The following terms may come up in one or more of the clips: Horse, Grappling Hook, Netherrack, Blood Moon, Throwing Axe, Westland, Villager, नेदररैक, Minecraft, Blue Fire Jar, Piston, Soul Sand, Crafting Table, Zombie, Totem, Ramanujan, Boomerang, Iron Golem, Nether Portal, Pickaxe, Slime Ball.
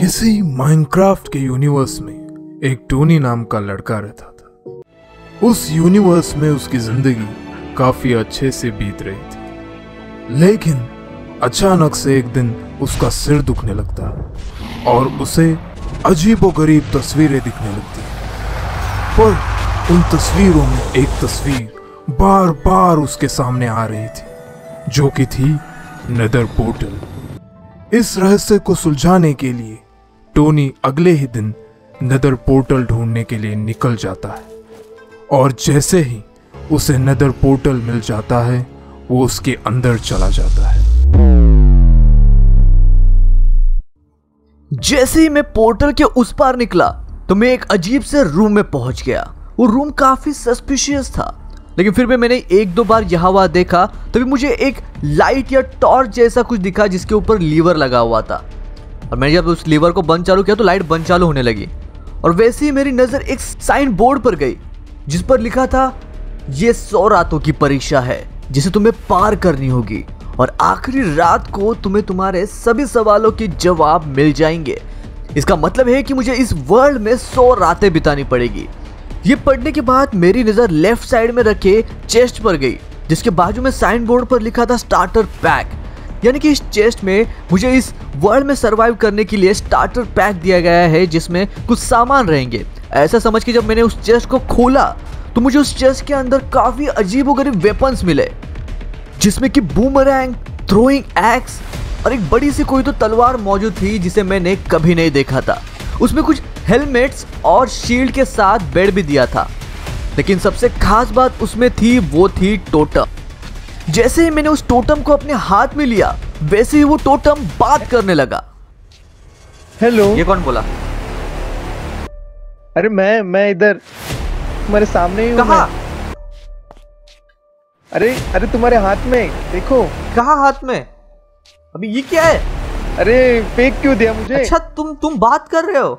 किसी माइनक्राफ्ट के यूनिवर्स में एक टोनी नाम का लड़का रहता था। उस यूनिवर्स में उसकी जिंदगी काफी अच्छे से बीत रही थी, लेकिन अचानक से एक दिन उसका सिर दुखने लगता और उसे अजीबोगरीब तस्वीरें दिखने लगती, पर उन तस्वीरों में एक तस्वीर बार बार उसके सामने आ रही थी जो कि थी नेदर पोर्टल। इस रहस्य को सुलझाने के लिए टोनी अगले ही दिन नेदर पोर्टल ढूंढने के लिए निकल जाता है, और जैसे ही उसे नेदर पोर्टल मिल जाता है वो उसके अंदर चला जाता है। जैसे ही मैं पोर्टल के उस पार निकला तो मैं एक अजीब से रूम में पहुंच गया। वो रूम काफी सस्पिशियस था, लेकिन फिर भी मैंने एक दो बार यहाँ वहाँ देखा तभी मुझे एक लाइट या टॉर्च जैसा कुछ दिखा जिसके ऊपर लीवर लगा हुआ था, और मैंने जब उस लीवर को बंद चालू किया तो लाइट बंद चालू होने लगी। और वैसे ही मेरी नज़र एक साइन बोर्ड पर गई जिस पर लिखा था, ये 100 रातों की परीक्षा है जिसे तुम्हें पार करनी होगी, और आखिरी रात को तुम्हें तुम्हारे सभी सवालों के जवाब मिल जाएंगे। इसका मतलब है कि मुझे इस वर्ल्ड में 100 रातें बितानी पड़ेगी। ये पढ़ने के बाद मेरी नज़र लेफ्ट साइड में रखे चेस्ट पर गई जिसके बाजू में साइन बोर्ड पर लिखा था स्टार्टर पैक, यानी कि इस चेस्ट में मुझे इस वर्ल्ड में सर्वाइव करने के लिए स्टार्टर पैक दिया गया है जिसमें कुछ सामान रहेंगे। ऐसा समझ के जब मैंने उस चेस्ट को खोला तो मुझे उस चेस्ट के अंदर काफ़ी अजीबोगरीब वेपन्स मिले जिसमें कि बूमरैंग, थ्रोइंग एक्स और एक बड़ी सी कोई तो तलवार मौजूद थी जिसे मैंने कभी नहीं देखा था। उसमें कुछ हेलमेट्स और शील्ड के साथ बेड भी दिया था, लेकिन सबसे खास बात उसमें थी वो थी टोटम। जैसे ही मैंने उस टोटम को अपने हाथ में लिया वैसे ही वो टोटम बात करने लगा। हेलो, ये कौन बोला? अरे मैं इधर तुम्हारे सामने ही हूं। कहां? अरे तुम्हारे हाथ में देखो। कहां हाथ में? अभी ये क्या है? अरे फेंक क्यों दिया मुझे? अच्छा तुम बात कर रहे हो?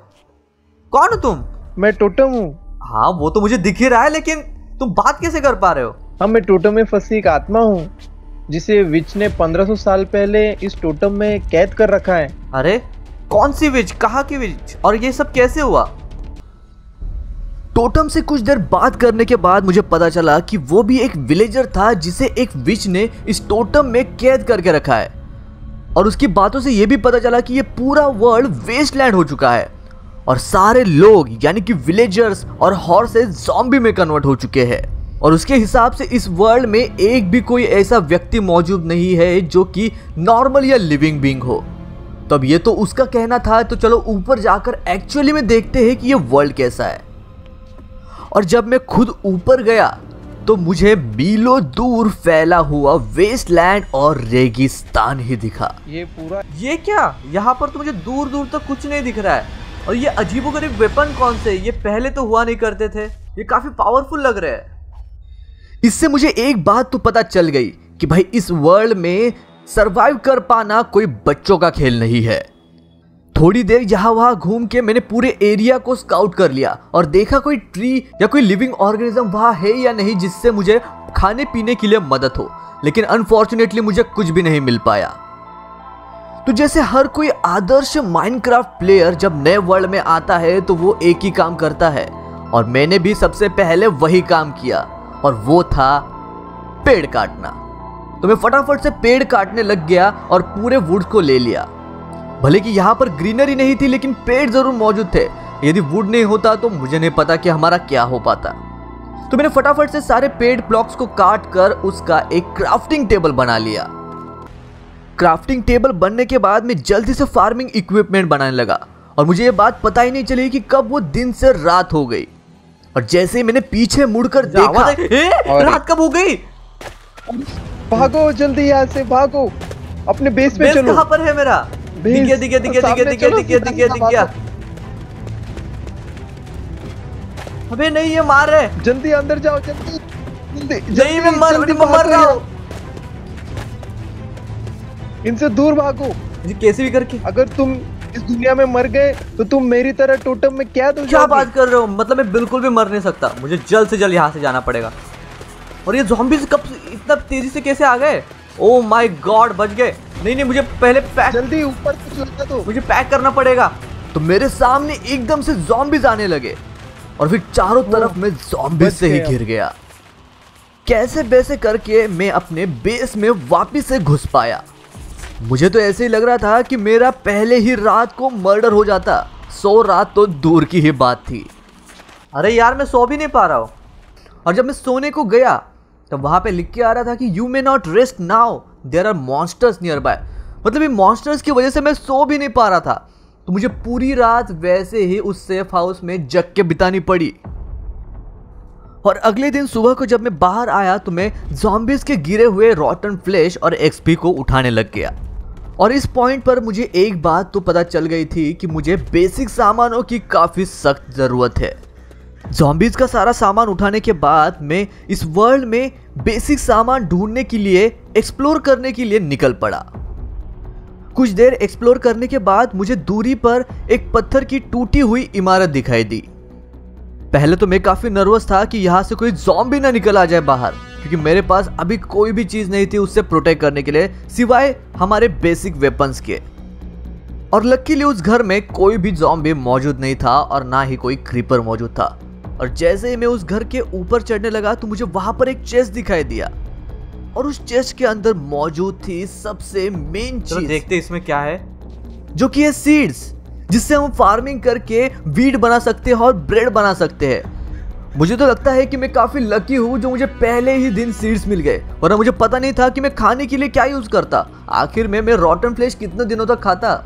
कौन हो तुम? मैं टोटम हूँ। हाँ वो तो मुझे दिख ही रहा है, लेकिन तुम बात कैसे कर पा रहे हो? हाँ मैं टोटम में फंसी एक आत्मा हूँ जिसे विच ने 1500 साल पहले इस टोटम में कैद कर रखा है। अरे कौन सी विच? कहाँ की विच? और ये सब कैसे हुआ? टोटम से कुछ देर बात करने के बाद मुझे पता चला कि वो भी एक विलेजर था जिसे एक विच ने इस टोटम में कैद करके रखा है, और उसकी बातों से ये भी पता चला कि ये पूरा वर्ल्ड वेस्टलैंड हो चुका है और सारे लोग यानी कि विलेजर्स और हॉर्सेस ज़ॉम्बी में कन्वर्ट हो चुके हैं, और उसके हिसाब से इस वर्ल्ड में एक भी कोई ऐसा व्यक्ति मौजूद नहीं है जो कि नॉर्मल या लिविंग बीइंग हो। तब ये तो उसका कहना था, तो चलो ऊपर जाकर एक्चुअली में देखते हैं कि ये वर्ल्ड कैसा है। और जब मैं खुद ऊपर गया तो मुझे मीलों दूर फैला हुआ वेस्टलैंड और रेगिस्तान ही दिखा। ये पूरा ये क्या? यहाँ पर तो मुझे दूर दूर तक कुछ नहीं दिख रहा है। और ये अजीबोगरीब वेपन कौन से? ये पहले तो हुआ नहीं करते थे। ये काफी पावरफुल लग रहे हैं। इससे मुझे एक बात तो पता चल गई कि भाई इस वर्ल्ड में सर्वाइव कर पाना कोई बच्चों का खेल नहीं है। थोड़ी देर यहाँ वहाँ घूम के मैंने पूरे एरिया को स्काउट कर लिया और देखा कोई ट्री या कोई लिविंग ऑर्गेनिज्म वहाँ है या नहीं जिससे मुझे खाने पीने के लिए मदद हो, लेकिन अनफॉर्चुनेटली मुझे कुछ भी नहीं मिल पाया। तो जैसे हर कोई आदर्श माइनक्राफ्ट प्लेयर जब नए वर्ल्ड में आता है तो वो एक ही काम करता है, और मैंने भी सबसे पहले वही काम किया और वो था पेड़ काटना। तो मैं फटाफट से पेड़ काटने लग गया और पूरे वुड को ले लिया। भले कि यहाँ पर ग्रीनरी नहीं थी लेकिन पेड़ जरूर मौजूद थे। यदि वुड नहीं होता तो मुझे नहीं पता कि हमारा क्या हो पाता। तो मैंने फटाफट से सारे पेड़ ब्लॉक्स को काट कर उसका एक क्राफ्टिंग टेबल बना लिया। क्राफ्टिंग टेबल बनने के बाद मैं जल्दी से फार्मिंग इक्विपमेंट बनाने लगा, और मुझे ये बात पता ही नहीं चली कि कब वो दिन से रात हो गई। और जैसे ही मैंने पीछे मुड़कर देखा, रात कब हो गई? भागो जल्दी यहाँ से, भागो अपने बेस पे चलो। कहाँ पर है मेरा? दिख गया। अबे नहीं ये मार रहा है। जल्दी अंदर जाओ, जल्दी। मैं मर रहा हूं। इनसे दूर भागो कैसे भी करके। अगर तुम इस दुनिया में मर गए तो तुम मेरी तरह टोटम में कैद हो जाओगे। क्या बात कर रहे हो? मतलब मैं बिल्कुल भी मर नहीं सकता, मुझे जल्द से जल्द यहाँ से जाना पड़ेगा। और ये ज़ॉम्बीज़ कब इतना तेजी से कैसे आ गए? ओह माय गॉड, बच गए। नहीं मुझे पहले पैक, जल्दी ऊपर से चढ़ना, तो मुझे पैक करना पड़ेगा। तो मेरे सामने एकदम से ज़ॉम्बीज आने लगे और फिर चारों तरफ मैं ज़ॉम्बीज से ही घिर गया। कैसे वैसे करके मैं अपने बेस में वापस से घुस पाया। मुझे तो ऐसे ही लग रहा था कि मेरा पहले ही रात को मर्डर हो जाता, सो रात तो दूर की ही बात थी। अरे यार मैं सो भी नहीं पा रहा हूँ। और जब मैं सोने को गया तो वहाँ पे लिख के आ रहा था कि you may not rest now there are monsters nearby. मतलब ये मॉन्स्टर्स की वजह से मैं सो भी नहीं पा रहा था, तो मुझे पूरी रात वैसे ही उस सेफ हाउस में जग के बितानी पड़ी। और अगले दिन सुबह को जब मैं बाहर आया तो मैं ज़ॉम्बीज़ के गिरे हुए रॉटन फ्लेश और एक्सपी को उठाने लग गया। और इस पॉइंट पर मुझे एक बात तो पता चल गई थी कि मुझे बेसिक सामानों की काफ़ी सख्त ज़रूरत है। ज़ॉम्बीज़ का सारा सामान उठाने के बाद मैं इस वर्ल्ड में बेसिक सामान ढूंढने के लिए, एक्सप्लोर करने के लिए निकल पड़ा। कुछ देर एक्सप्लोर करने के बाद मुझे दूरी पर एक पत्थर की टूटी हुई इमारत दिखाई दी। पहले तो मैं काफ़ी नर्वस था कि यहाँ से कोई ज़ॉम्बी ना निकल आ जाए बाहर, क्योंकि मेरे पास अभी कोई भी चीज़ नहीं थी उससे प्रोटेक्ट करने के लिए सिवाय हमारे बेसिक वेपन्स के। और लकीली उस घर में कोई भी ज़ॉम्बी मौजूद नहीं था और ना ही कोई क्रीपर मौजूद था। और जैसे ही मैं उस घर के ऊपर चढ़ने लगा तो मुझे वहाँ पर एक चेस्ट दिखाई दिया और उस चेस्ट के अंदर मौजूद थी सबसे मेन चीज। देखते इसमें क्या है, जो कि है सीड्स, जिससे हम फार्मिंग करके वीट बना सकते हैं और ब्रेड बना सकते हैं। मुझे तो लगता है कि मैं काफ़ी लकी हूँ जो मुझे पहले ही दिन सीड्स मिल गए, वरना मुझे पता नहीं था कि मैं खाने के लिए क्या यूज़ करता। आखिर में मैं रॉटन फ्लेश कितने दिनों तक खाता।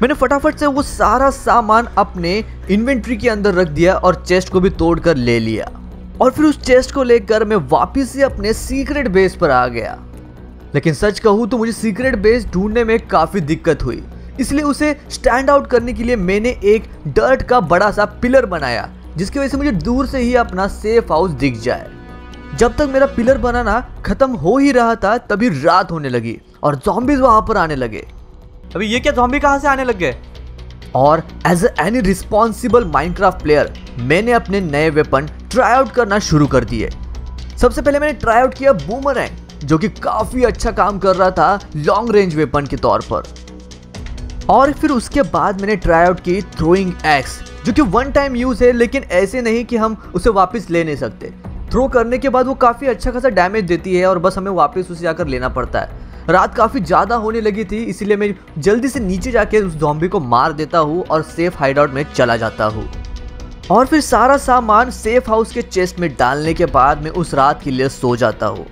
मैंने फटाफट से वो सारा सामान अपने इन्वेंट्री के अंदर रख दिया और चेस्ट को भी तोड़कर ले लिया। और फिर उस चेस्ट को लेकर मैं वापस से अपने सीक्रेट बेस पर आ गया। लेकिन सच कहूँ तो मुझे सीक्रेट बेस ढूंढने में काफ़ी दिक्कत हुई, इसलिए उसे स्टैंड आउट करने के लिए मैंने एक डर्ट का बड़ा सा पिलर बनाया, जिसकी वजह से मुझे दूर से ही अपना सेफ हाउस दिख जाए। जब तक मेरा पिलर बनाना खत्म हो ही रहा था तभी रात होने लगी और ज़ॉम्बीज वहाँ पर आने लगे। अभी ये क्या ज़ॉम्बी कहाँ से आने लग गए। और as any responsible Minecraft player मैंने अपने नए वेपन ट्राई आउट करना शुरू कर दिए। सबसे पहले मैंने ट्राई आउट किया बूमरैंग, जो कि काफ़ी अच्छा काम कर रहा था लॉन्ग रेंज वेपन के तौर पर। और फिर उसके बाद मैंने ट्राई आउट की थ्रोइंग एक्स, जो कि वन टाइम यूज़ है, लेकिन ऐसे नहीं कि हम उसे वापस ले नहीं सकते। थ्रो करने के बाद वो काफ़ी अच्छा खासा डैमेज देती है और बस हमें वापस उसे जाकर लेना पड़ता है। रात काफ़ी ज़्यादा होने लगी थी, इसीलिए मैं जल्दी से नीचे जाके उस ज़ॉम्बी को मार देता हूँ और सेफ हाइडआउट में चला जाता हूँ। और फिर सारा सामान सेफ हाउस के चेस्ट में डालने के बाद मैं उस रात के लिए सो जाता हूँ।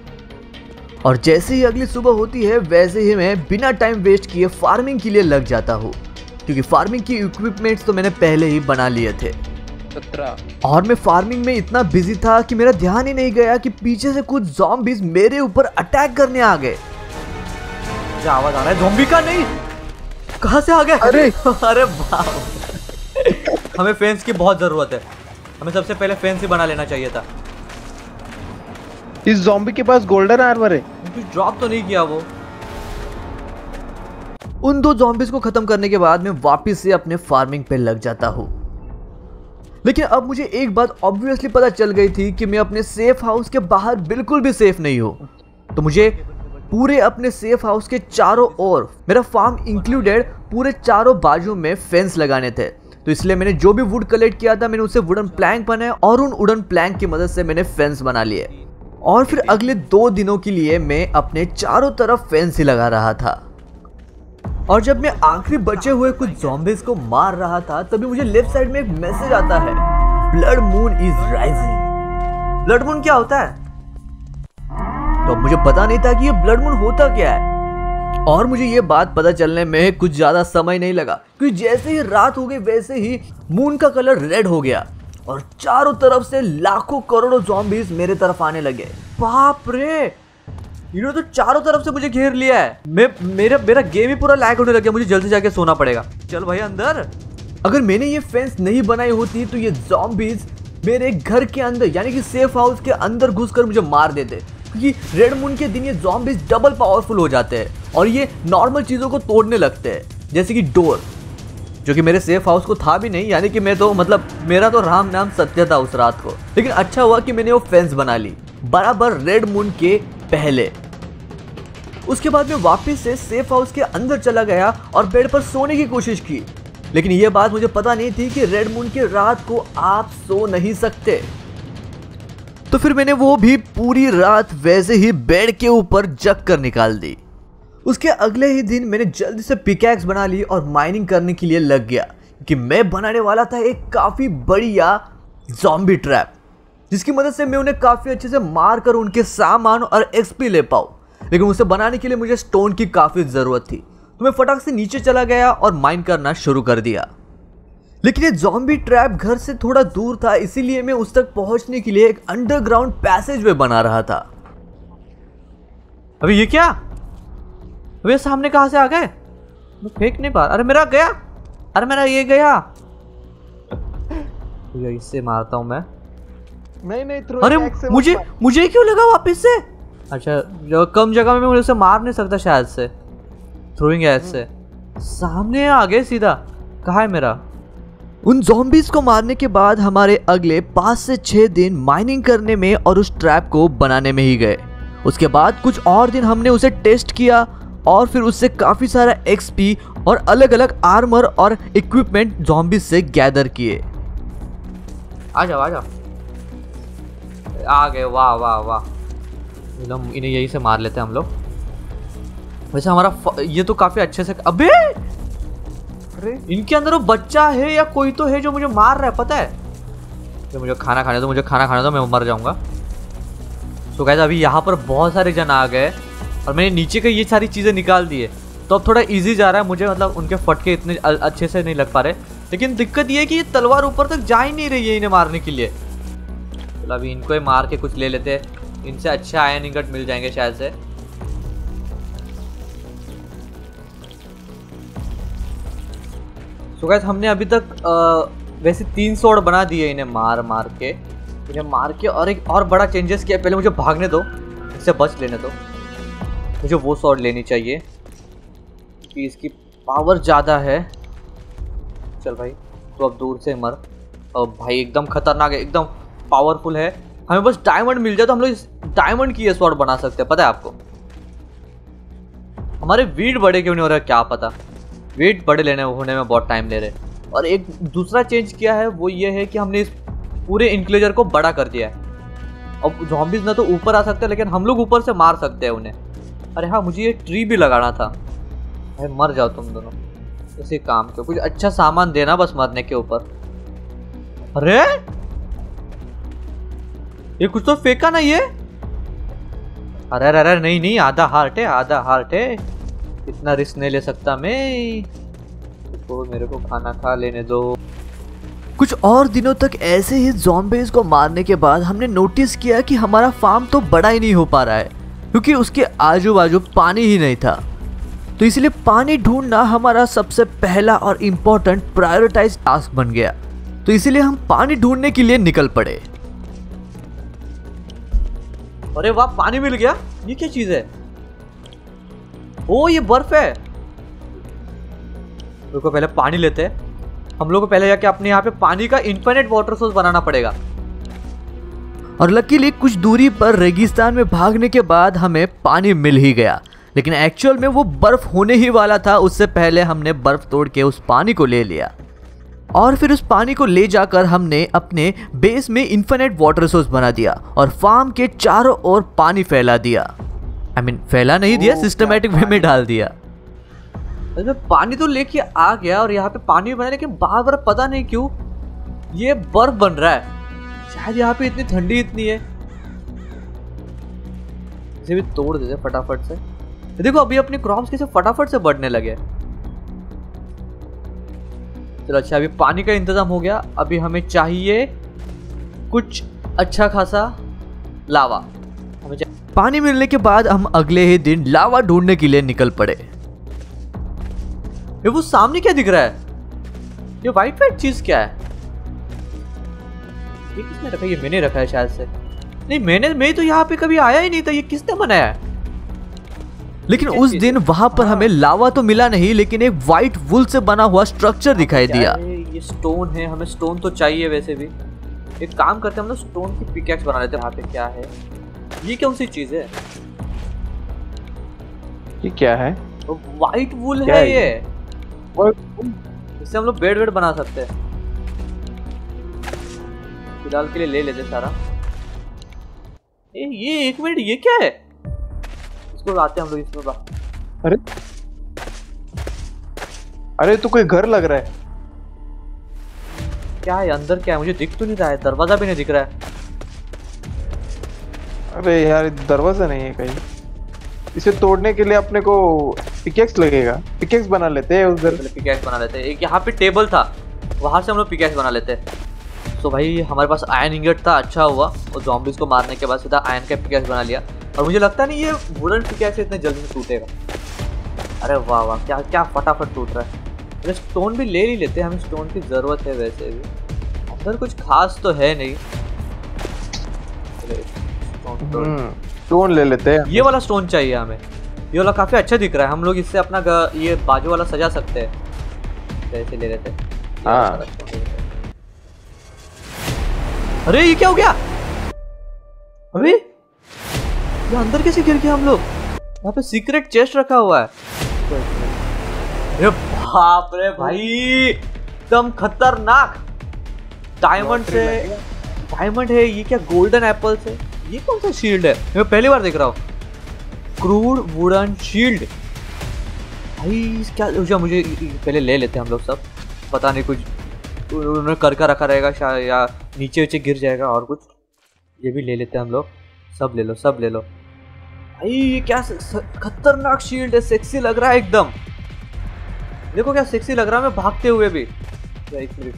और जैसे ही अगली सुबह होती है वैसे ही मैं बिना टाइम वेस्ट किए फार्मिंग के लिए लग जाता हूँ, क्योंकि फार्मिंग की इक्विपमेंट्स तो मैंने पहले ही बना लिए थे। और मैं फार्मिंग में इतना बिजी था कि मेरा ध्यान ही नहीं गया कि पीछे से कुछ ज़ॉम्बीज मेरे ऊपर अटैक करने आ गए। आवाज आ रहा है ज़ॉम्बी का, नहीं कहाँ से आ गए। अरे अरे बाप हमें फेंस की बहुत ज़रूरत है। हमें सबसे पहले फेंस ही बना लेना चाहिए था। इस ज़ॉम्बी के पास गोल्डन आर्मर है। कुछ ड्रॉप तो नहीं किया वो। उन दो ज़ॉम्बीज को खत्म करने के बाद मैं वापस से अपने फार्मिंग पे लग जाता हूँ। लेकिन अब मुझे एक बात ऑब्वियसली पता चल गई थी कि मैं अपने सेफ हाउस के बाहर बिल्कुल भी सेफ नहीं हूँ। तो मुझे पूरे अपने सेफ हाउस के चारों ओर, मेरा फार्म इंक्लूडेड, पूरे चारों बाजू में फेंस लगाने थे। तो इसलिए मैंने जो भी वुड कलेक्ट किया था मैंने उसे वुडन प्लैंक बनाया और उन वुडन प्लैंक की मदद से मैंने फेंस बना लिए। और फिर अगले 2 दिनों के लिए मैं अपने चारों तरफ फेंस ही लगा रहा था। और जब मैं आखिरी बचे हुए कुछ ज़ॉम्बीज को मार रहा था तभी मुझे लेफ्ट साइड में एक मैसेज आता है, blood moon is rising. Blood moon क्या होता है तो मुझे पता नहीं था कि ये ब्लड मून होता क्या है। और मुझे ये बात पता चलने में कुछ ज़्यादा समय नहीं लगा, क्योंकि जैसे ही रात हो गई वैसे ही मून का कलर रेड हो गया और चारों तरफ से लाखों करोड़ों ज़ॉम्बीज मेरे तरफ आने लगे। बाप रे, इन्होंने तो चारों तरफ से मुझे घेर लिया है। मेरा गेम ही पूरा लैग होने लग गया। मुझे जल्दी जाके सोना पड़ेगा। चल भाई अंदर। अगर मैंने ये फेंस नहीं बनाई होती तो ये ज़ॉम्बीज मेरे घर के अंदर, यानी कि सेफ हाउस के अंदर घुसकर मुझे मार देते, क्योंकि रेड मून के दिन ये ज़ॉम्बीज डबल पावरफुल हो जाते हैं और ये नॉर्मल चीज़ों को तोड़ने लगते हैं, जैसे कि डोर, जो कि मेरे सेफ हाउस को था भी नहीं। यानी कि मैं तो, मतलब मेरा तो राम नाम सत्य था उस रात को। लेकिन अच्छा हुआ कि मैंने वो फेंस बना ली बराबर रेड मून के पहले। उसके बाद मैं वापस से सेफ हाउस के अंदर चला गया और बेड पर सोने की कोशिश की, लेकिन ये बात मुझे पता नहीं थी कि रेड मून की रात को आप सो नहीं सकते। तो फिर मैंने वो भी पूरी रात वैसे ही बेड के ऊपर जग कर निकाल दी। उसके अगले ही दिन मैंने जल्दी से पिकैक्स बना ली और माइनिंग करने के लिए लग गया कि मैं बनाने वाला था एक काफ़ी बढ़िया ज़ॉम्बी ट्रैप, जिसकी मदद से मैं उन्हें काफ़ी अच्छे से मार कर उनके सामान और एक्सपी ले पाऊँ। लेकिन उसे बनाने के लिए मुझे स्टोन की काफ़ी ज़रूरत थी, तो मैं फटाक से नीचे चला गया और माइन करना शुरू कर दिया। लेकिन ये ज़ॉम्बी ट्रैप घर से थोड़ा दूर था, इसीलिए मैं उस तक पहुँचने के लिए एक अंडरग्राउंड पैसेज वे बना रहा था। अभी ये क्या, वे सामने कहाँ से आ गए? मैं फेंक नहीं पा, अरे मेरा गया, अरे मेरा ये गया, तो इससे मारता हूँ मैं। नहीं अरे मुझे क्यों लगा वापस से? अच्छा कम जगह में उसे मार नहीं सकता शायद से थ्रोइंग एक्स से। सामने आ गए सीधा, कहाँ है मेरा? उन ज़ॉम्बीज़ को मारने के बाद हमारे अगले 5 से 6 दिन माइनिंग करने में और उस ट्रैप को बनाने में ही गए। उसके बाद कुछ और दिन हमने उसे टेस्ट किया और फिर उससे काफ़ी सारा एक्सपी और अलग अलग आर्मर और इक्विपमेंट ज़ॉम्बीज से गैदर किए। आ जाओ आ गए, वाह वाह वाह, एकदम इन्हें यहीं से मार लेते हैं हम लोग। वैसे हमारा ये तो काफ़ी अच्छे से, अबे इनके अंदर वो बच्चा है या कोई तो है जो मुझे मार रहा है, पता है। तो मुझे खाना खाने दो, मुझे खाना खाने दो, मैं मर जाऊँगा। तो गाइस अभी यहाँ पर बहुत सारे जन आ गए और मैंने नीचे के ये सारी चीज़ें निकाल दी है, तो अब थोड़ा इजी जा रहा है मुझे, मतलब उनके फटके इतने अच्छे से नहीं लग पा रहे। लेकिन दिक्कत ये है कि ये तलवार ऊपर तक जा ही नहीं रही है इन्हें मारने के लिए। चलो तो अभी इनको ही मार के कुछ ले लेते हैं, इनसे अच्छा आयरन इंगट मिल जाएंगे शायद से। तो गाइस हमने अभी तक वैसे 300 बना दिए इन्हें मार मार के और एक और बड़ा चेंजेस किया। पहले मुझे भागने दो, इससे बच लेने दो, मुझे वो शॉट लेनी चाहिए कि इसकी पावर ज़्यादा है। चल भाई तो अब दूर से मर, और भाई एकदम खतरनाक है, एकदम पावरफुल है। हमें बस डायमंड मिल जाए तो हम लोग इस डायमंड की ये शॉट बना सकते हैं, पता है आपको। हमारे वीट बड़े क्यों नहीं हो रहे, क्या पता, वीट बड़े लेने होने में बहुत टाइम ले रहे। और एक दूसरा चेंज किया है वो ये है कि हमने इस पूरे इनक्लोजर को बड़ा कर दिया है। अब ज़ॉम्बीज़ ना तो ऊपर आ सकते हैं, लेकिन हम लोग ऊपर से मार सकते हैं उन्हें। अरे हाँ, मुझे ये ट्री भी लगाना था। अरे मर जाओ तुम दोनों इसी काम के, कुछ अच्छा सामान देना बस मरने के ऊपर। अरे ये कुछ तो फेंका ना ये, अरे अरे अरे नहीं, आधा हार्ट है, आधा हार्ट है, इतना रिस्क नहीं ले सकता मैं। तो मेरे को खाना खा लेने दो। कुछ और दिनों तक ऐसे ही ज़ॉम्बीज़ को मारने के बाद हमने नोटिस किया कि हमारा फार्म तो बड़ा ही नहीं हो पा रहा है, क्योंकि उसके आजू बाजू पानी ही नहीं था। तो इसलिए पानी ढूंढना हमारा सबसे पहला और इम्पोर्टेंट प्रायोरिटाइज टास्क बन गया। तो इसीलिए हम पानी ढूंढने के लिए निकल पड़े। अरे वाह, पानी मिल गया। ये क्या चीज़ है? ओ ये बर्फ है। रुको पहले पानी लेते हैं। हम लोग को पहले जाके अपने यहाँ पे पानी का इन्फिनिट वाटर सोर्स बनाना पड़ेगा। और लकीली कुछ दूरी पर रेगिस्तान में भागने के बाद हमें पानी मिल ही गया, लेकिन एक्चुअल में वो बर्फ़ होने ही वाला था। उससे पहले हमने बर्फ़ तोड़ के उस पानी को ले लिया और फिर उस पानी को ले जाकर हमने अपने बेस में इन्फिनिट वाटर सोर्स बना दिया और फार्म के चारों ओर पानी फैला दिया। आई मीन फैला नहीं दिया, सिस्टमेटिक वे में डाल दिया। पानी तो लेके आ गया और यहाँ पे पानी भी बना, लेकिन बार बार पता नहीं क्यों ये बर्फ़ बन रहा है। शायद यहाँ पे इतनी ठंडी इतनी है। इसे भी तोड़ देते फटाफट से। देखो अभी अपने क्रॉप्स कैसे फटाफट से बढ़ने लगे। चलो अच्छा, अभी पानी का इंतजाम हो गया। अभी हमें चाहिए कुछ अच्छा खासा लावा। हमें पानी मिलने के बाद हम अगले ही दिन लावा ढूंढने के लिए निकल पड़े। ये वो सामने क्या दिख रहा है? ये वाइट वाइट चीज क्या है? ये किसने रखा है? ये मैंने रखा है शायद से। नहीं मैं तो यहाँ पे कभी आया ही नहीं था, ये किसने बनाया है? लेकिन उस दिन वहां पर हमें लावा तो मिला नहीं, लेकिन एक वाइट वुल से बना हुआ स्ट्रक्चर दिखाई दिया। ये स्टोन है, हमें स्टोन तो चाहिए। वैसे भी एक काम करते हैं, हम लोग स्टोन की पिकैक्स बना लेते हैं। यहाँ पे क्या है? ये कौन सी चीज है? ये क्या है? वाइट वुल है ये। इससे हम लोग बेड वेड बना सकते हैं। फिलहाल के लिए ले लेते सारा। ये एक मिनट, ये क्या है? इसको लाते हम लोग इसमें बाहर। अरे अरे तो कोई घर लग रहा है क्या है? अंदर क्या है? मुझे दिख तो नहीं रहा है, दरवाजा भी नहीं दिख रहा है। अरे यार दरवाजा नहीं है कहीं। इसे तोड़ने के लिए अपने को पिकेक्स लगेगा। पिकेक्स बना लेते हैं उधर, पिकेक्स बना लेते हैं। एक यहाँ पे टेबल था, वहां से हम लोग पिकेक्स बना लेते हैं। तो भाई हमारे पास आयन इंगेट था, अच्छा हुआ। और जॉम्बीज को मारने के बाद सीधा आयन का पिकेक्स बना लिया। और मुझे लगता नहीं ये वुडन पिकेक्स इतने जल्दी से टूटेगा। अरे वाह वाह, क्या क्या फटाफट टूट रहा है। स्टोन भी ले ही लेते हैं, हमें स्टोन की जरूरत है। वैसे भी अंदर कुछ खास तो है नहीं। स्टोन ले लेते हैं। ये वाला स्टोन चाहिए हमें, ये वाला काफी अच्छा दिख रहा है। हम लोग इससे अपना ये बाजू वाला सजा सकते हैं। वैसे ले लेते हैं। अरे ये क्या हो गया? अरे ये अंदर कैसे गिर गया हम लोग? यहाँ पे सीक्रेट चेस्ट रखा हुआ है। अरे बाप रे भाई, एकदम खतरनाक। डायमंड से डायमंड है ये। क्या गोल्डन एप्पल से? ये कौन सा शील्ड है? मैं पहली बार देख रहा हूँ। क्रूड वुडन शील्ड भाई, क्या ऊर्जा। मुझे पहले ले लेते हैं हम लोग सब। पता नहीं कुछ उन्होंने करका रखा रहेगा शायद, या नीचे ऊँचे गिर जाएगा। और कुछ ये भी ले लेते हैं हम लोग। सब ले लो, सब ले लो भाई। ये क्या खतरनाक शील्ड है, सेक्सी लग रहा है एकदम। देखो क्या सेक्सी लग रहा है मैं भागते हुए भी। एक मिनट,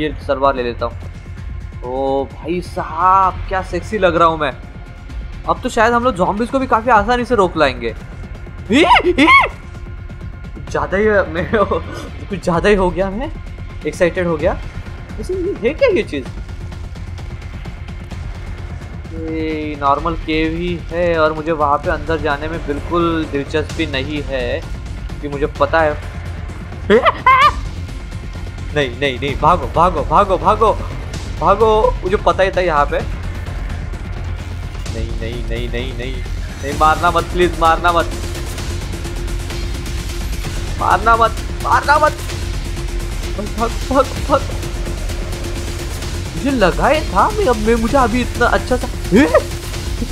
ये सलवार ले लेता हूँ। ओ भाई साहब, क्या सेक्सी लग रहा हूँ मैं। अब तो शायद हम लोग ज़ॉम्बीज़ को भी काफ़ी आसानी से रोक लाएंगे। ज़्यादा ही मैं कुछ ज़्यादा ही हो गया, मैं एक्साइटेड हो गया। वैसे ये है क्या ये चीज़? ये नॉर्मल केव ही है और मुझे वहाँ पे अंदर जाने में बिल्कुल दिलचस्पी नहीं है कि मुझे पता है। नहीं नहीं नहीं, भागो भागो भागो भागो भागो, मुझे पता ही था यहाँ पे। नहीं नहीं नहीं नहीं नहीं नहीं, मारना मत प्लीज, मारना मत, मारना मत, मारना मत। भाग भाग भाग। मुझे लगाए था मैं, अब मैं मुझे अभी इतना अच्छा था।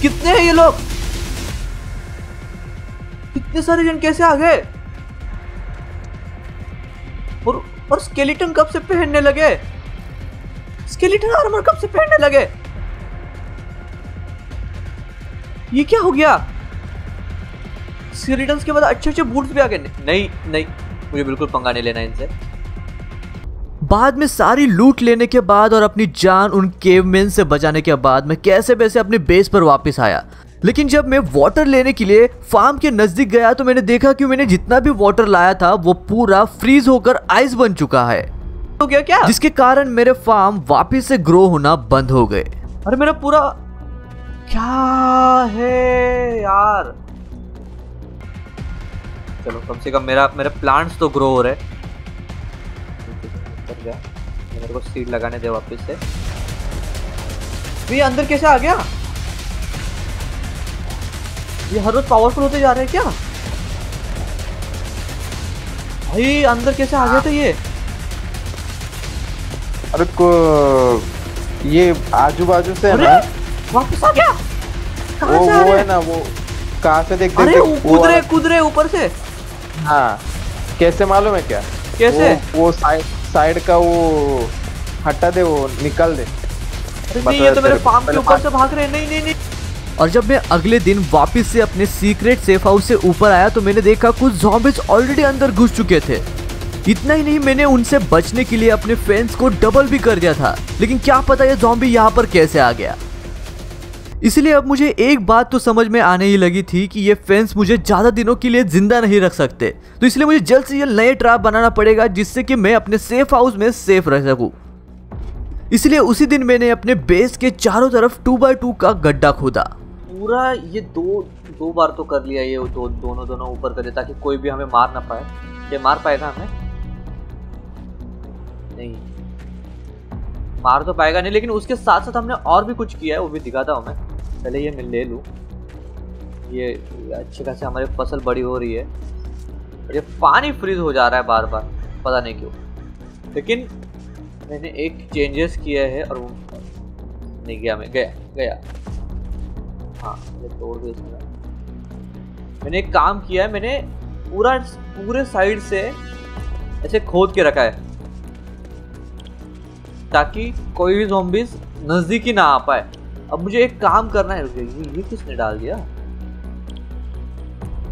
कितने हैं ये लोग? कितने सारे जन कैसे आ गए? और स्केलेटन कब से पहनने लगे? स्केलेटन आर्मर कब से पहनने लगे? ये क्या हो गया? स्केलेटन्स के बाद अच्छे अच्छे बूट्स भी आ गए। नहीं नहीं, मुझे बिल्कुल पंगा नहीं लेना इनसे। बाद में सारी लूट लेने के बाद और अपनी जान उन केवमेन से बचाने के बाद मैं कैसे वैसे अपने बेस पर वापस आया। लेकिन जब मैं वाटर लेने के लिए फार्म के नज़दीक गया तो मैंने देखा कि मैंने जितना भी वाटर लाया था वो पूरा फ्रीज होकर आइस बन चुका है। तो क्या क्या? जिसके कारण मेरे फार्म वापस से ग्रो होना बंद हो गए। अरे मेरा पूरा क्या है यार? चलो कम से कम मेरे प्लांट्स तो ग्रो हो रहे। मेरे को सीड लगाने दे वापस से। ये अंदर कैसे आ गया? ये हर रोज पावरफुल होते जा रहे हैं क्या भाई? अंदर कैसे आ गया था ये? अरे को ये आजू बाजू से है ना, वापस आ गया। वो है ना, वो कहाँ से देखते हैं? अरे कुदरे ऊपर से। हाँ कैसे मालूम है क्या? कैसे? वो साइड का वो हटा दे, वो निकाल दे। अरे नहीं, ये तो मेरे फार्म के ऊपर से भाग रहे हैं। नहीं नहीं। और जब मैं अगले दिन वापस से अपने सीक्रेट सेफ हाउस से ऊपर आया तो मैंने देखा कुछ ज़ॉम्बीज ऑलरेडी अंदर घुस चुके थे। इतना ही नहीं, मैंने उनसे बचने के लिए अपने फेंस को डबल भी कर दिया था। लेकिन क्या पता ये ज़ॉम्बी यहाँ पर कैसे आ गया। इसलिए अब मुझे एक बात तो समझ में आने ही लगी थी कि ये फेंस मुझे ज़्यादा दिनों के लिए ज़िंदा नहीं रख सकते। तो इसलिए मुझे जल्द से जल्द नए ट्रैप बनाना पड़ेगा जिससे कि मैं अपने सेफ हाउस में सेफ रह सकूँ। इसलिए उसी दिन मैंने अपने बेस के चारों तरफ 2x2 का गड्ढा खोदा। पूरा ये दो बार तो कर लिया। ये दोनों ऊपर करे ताकि कोई भी हमें मार ना पाए। ये मार पाएगा हमें? नहीं मार तो पाएगा नहीं, लेकिन उसके साथ साथ हमने और भी कुछ किया है, वो भी दिखाता हूँ मैं। पहले ये मैं ले लूँ। ये अच्छे खासे हमारी फसल बड़ी हो रही है। ये पानी फ्रीज हो जा रहा है बार बार, पता नहीं क्यों। लेकिन मैंने एक चेंजेस किया है और वो नहीं गया, मैं गया हाँ तोड़ दे। मैंने एक काम किया है, मैंने पूरे साइड से ऐसे खोद के रखा है ताकि कोई भी ज़ॉम्बीज़ नज़दीकी ना आ पाए। अब मुझे एक काम करना है, ये किसने डाल दिया?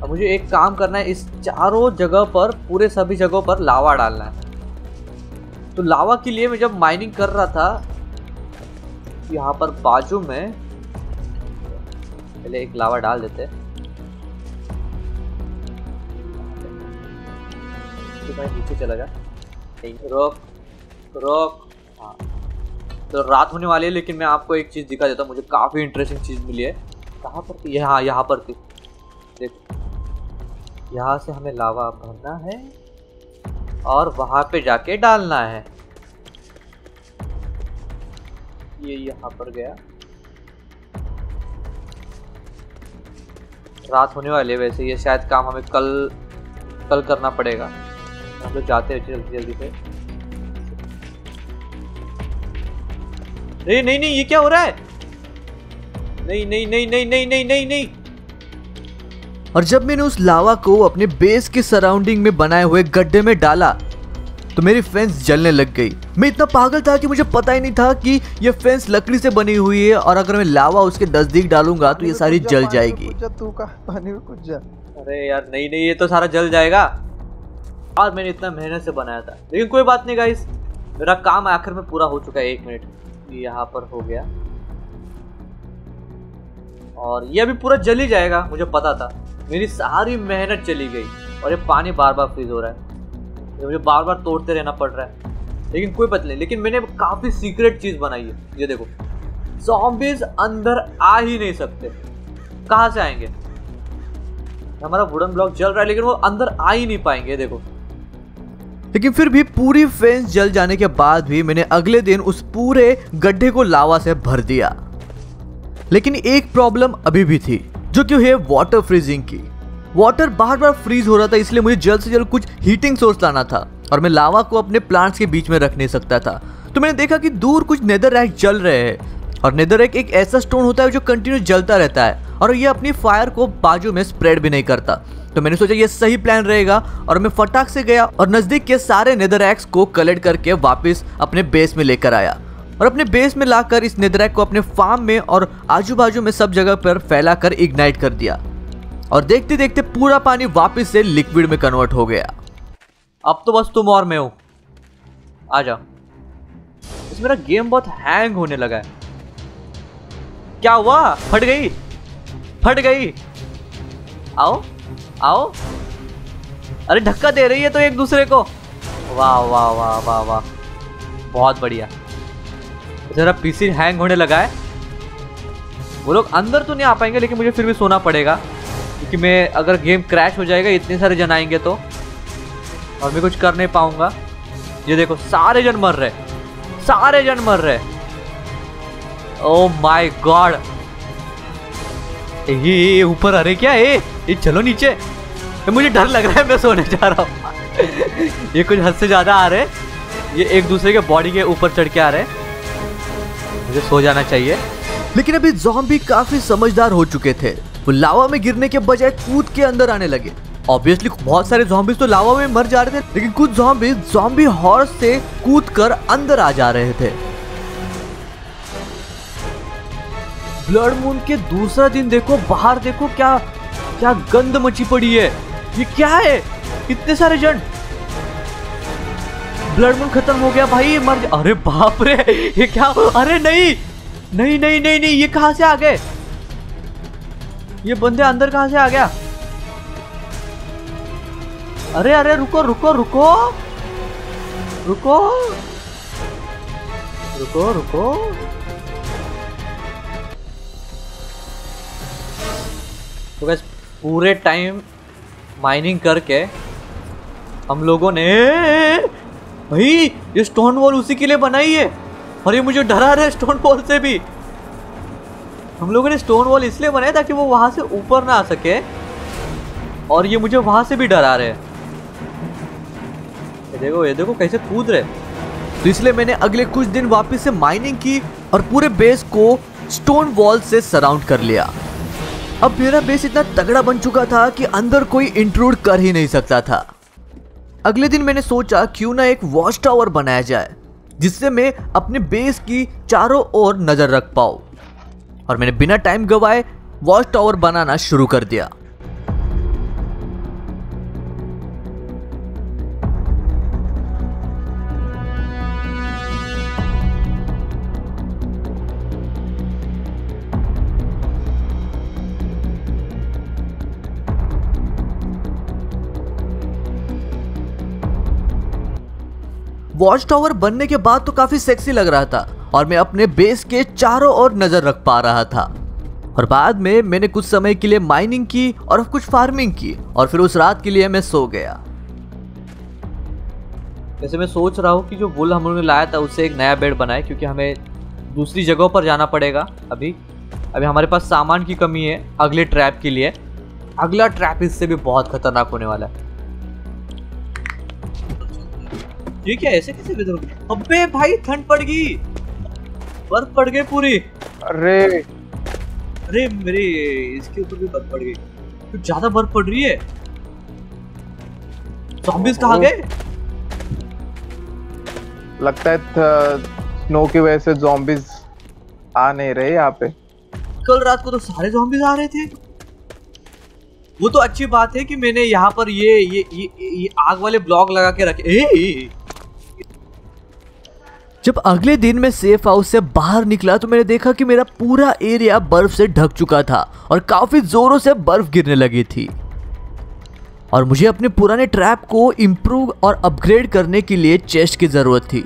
अब मुझे एक काम करना है, इस चारों जगह पर पूरे सभी जगहों पर लावा डालना है। तो लावा के लिए मैं जब माइनिंग कर रहा था यहाँ पर बाजू में, पहले एक लावा डाल देते तो मैं नीचे चला गया। रॉक हाँ, तो रात होने वाली है लेकिन मैं आपको एक चीज़ दिखा देता हूँ, मुझे काफ़ी इंटरेस्टिंग चीज़ मिली है। कहाँ पर थी? हाँ यहाँ पर थी। देखो यहाँ से हमें लावा भरना है और वहाँ पे जाके डालना है। ये यहाँ पर गया, रात होने वाले वैसे ये शायद काम हमें कल करना पड़ेगा। हम लोग जाते हैं जल्दी जल्दी से। अरे नहीं नहीं ये क्या हो रहा है? नहीं नहीं नहीं नहीं नहीं नहीं नहीं नहीं। और जब मैंने उस लावा को अपने बेस के सराउंडिंग में बनाए हुए गड्ढे में डाला तो मेरी फेंस जलने लग गई। मैं इतना पागल था कि मुझे पता ही नहीं था कि यह फेंस लकड़ी से बनी हुई है और अगर मैं लावा उसके नजदीक डालूंगा तो ये सारी जल जाएगी। अरे यार नहीं नहीं ये तो सारा जल जाएगा और मैंने इतना मेहनत से बनाया था। लेकिन कोई बात नहीं गाइस, मेरा काम आखिर में पूरा हो चुका है। 1 मिनट यहाँ पर हो गया और ये अभी पूरा जल ही जाएगा, मुझे पता था। मेरी सारी मेहनत चली गई और ये पानी बार बार फ्रीज हो रहा है, मुझे बार बार तोड़ते रहना पड़ रहा है। लेकिन कोई बात नहीं, लेकिन मैंने काफ़ी सीक्रेट चीज़ बनाई है। ये देखो ज़ॉम्बीज़ अंदर आ ही नहीं सकते। कहाँ से आएंगे? हमारा वुडन ब्लॉक जल रहा है लेकिन वो अंदर आ ही नहीं पाएंगे। देखो लेकिन फिर भी पूरी फेंस जल जाने के बाद भी मैंने अगले दिन उस पूरे गड्ढे को लावा से भर दिया। लेकिन एक प्रॉब्लम अभी भी थी जो कि है वाटर फ्रीजिंग की। वाटर बार बार फ्रीज हो रहा था, इसलिए मुझे जल्द से जल्द कुछ हीटिंग सोर्स लाना था और मैं लावा को अपने प्लांट्स के बीच में रख नहीं सकता था। तो मैंने देखा कि दूर कुछ नेदररैक जल रहे हैं और नेदररैक एक ऐसा स्टोन होता है जो कंटिन्यू जलता रहता है और यह अपनी फायर को बाजू में स्प्रेड भी नहीं करता। तो मैंने सोचा यह सही प्लान रहेगा और मैं फटाक से गया और नज़दीक के सारे नेदररैक्स को कलेक्ट करके वापस अपने बेस में लेकर आया और अपने बेस में लाकर इस नेदरैक को अपने फार्म में और आजू बाजू में सब जगह पर फैलाकर इग्नाइट कर दिया और देखते देखते पूरा पानी वापस से लिक्विड में कन्वर्ट हो गया। अब तो बस तुम और मैं हो, आ जाओ। इसमें मेरा गेम बहुत हैंग होने लगा है। क्या हुआ? फट गई फट गई। आओ आओ, अरे धक्का दे रही है तो एक दूसरे को। वाह वाह वाह वाह वाह, बहुत बढ़िया। जरा पीसी हैंग होने लगा है। वो लोग अंदर तो नहीं आ पाएंगे लेकिन मुझे फिर भी सोना पड़ेगा क्योंकि मैं अगर गेम क्रैश हो जाएगा इतने सारे जन आएंगे तो और मैं कुछ कर नहीं पाऊंगा। ये देखो सारे जन मर रहे, सारे जन मर रहे। ओह माय गॉड, ये ऊपर अरे क्या ये चलो नीचे। मुझे डर लग रहा है, मैं सोने जा रहा हूँ। ये कुछ हद से ज़्यादा आ रहे, ये एक दूसरे के बॉडी के ऊपर चढ़ के आ रहे, मुझे सो जाना चाहिए। लेकिन अभी ज़ॉम्बी काफी समझदार हो चुके थे, वो लावा में गिरने के बजाय कूद के अंदर आने लगे। ऑब्वियसली बहुत सारे ज़ॉम्बीज तो लावा में मर जा रहे थे लेकिन कुछ ज़ॉम्बीज ज़ॉम्बी हॉर्स से कूदकर अंदर आ जा रहे थे। ब्लड मून के दूसरा दिन देखो, बाहर देखो क्या क्या गंद मची पड़ी है। ये क्या है? इतने सारे जन। ब्लड मून खत्म हो गया भाई, मर गया। अरे बाप रे ये क्या? अरे नहीं नहीं नहीं नहीं नहीं, ये कहां से आ गए? ये बंदे अंदर कहां से आ गया? अरे अरे रुको रुको रुको रुको रुको रुको। तो बस पूरे टाइम माइनिंग करके हम लोगों ने भाई ये स्टोन वॉल उसी के लिए बनाई है और ये मुझे डरा रहा है स्टोन वॉल से भी। हम लोगों ने स्टोन वॉल इसलिए बनाया ताकि वो वहाँ से ऊपर ना आ सके और ये मुझे वहाँ से भी डरा रहे हैं। ये देखो कैसे कूद रहे। तो इसलिए मैंने अगले कुछ दिन वापस से माइनिंग की और पूरे बेस को स्टोन वॉल से सराउंड कर लिया। अब मेरा बेस इतना तगड़ा बन चुका था कि अंदर कोई इंट्रूड कर ही नहीं सकता था। अगले दिन मैंने सोचा क्यों ना एक वॉच टावर बनाया जाए जिससे मैं अपने बेस की चारों ओर नज़र रख पाऊँ, और मैंने बिना टाइम गवाए वॉच टावर बनाना शुरू कर दिया। वॉच टावर बनने के बाद तो काफी सेक्सी लग रहा था और मैं अपने बेस के चारों ओर नजर रख पा रहा था। और बाद में मैंने कुछ समय के लिए माइनिंग की और कुछ फार्मिंग की, और फिर उस रात के लिए मैं सो गया। वैसे मैं सोच रहा हूँ कि जो वुल हम लोगों ने लाया था उससे एक नया बेड बनाए, क्योंकि हमें दूसरी जगहों पर जाना पड़ेगा। अभी हमारे पास सामान की कमी है अगले ट्रैप के लिए। अगला ट्रैप इससे भी बहुत खतरनाक होने वाला है। ये क्या ऐसे कैसे बेदम? अबे भाई ठंड पड़ गई, बर्फ पड़ गई पूरी। अरे मेरे इसके ऊपर भी बर्फ पड़ गई। कुछ ज्यादा बर्फ पड़ रही है। ज़ॉम्बीज़ कहाँ गए? लगता है स्नो की वजह से ज़ॉम्बीज़ आ नहीं रहे यहाँ पे। कल रात को तो सारे ज़ॉम्बीज़ आ रहे थे। वो तो अच्छी बात है कि मैंने यहाँ पर ये आग वाले ब्लॉक लगा के रखे। जब अगले दिन मैं सेफ हाउस से बाहर निकला तो मैंने देखा कि मेरा पूरा एरिया बर्फ से ढक चुका था और काफी जोरों से बर्फ गिरने लगी थी। और मुझे अपने पुराने ट्रैप को इम्प्रूव और अपग्रेड करने के लिए चेस्ट की जरूरत थी,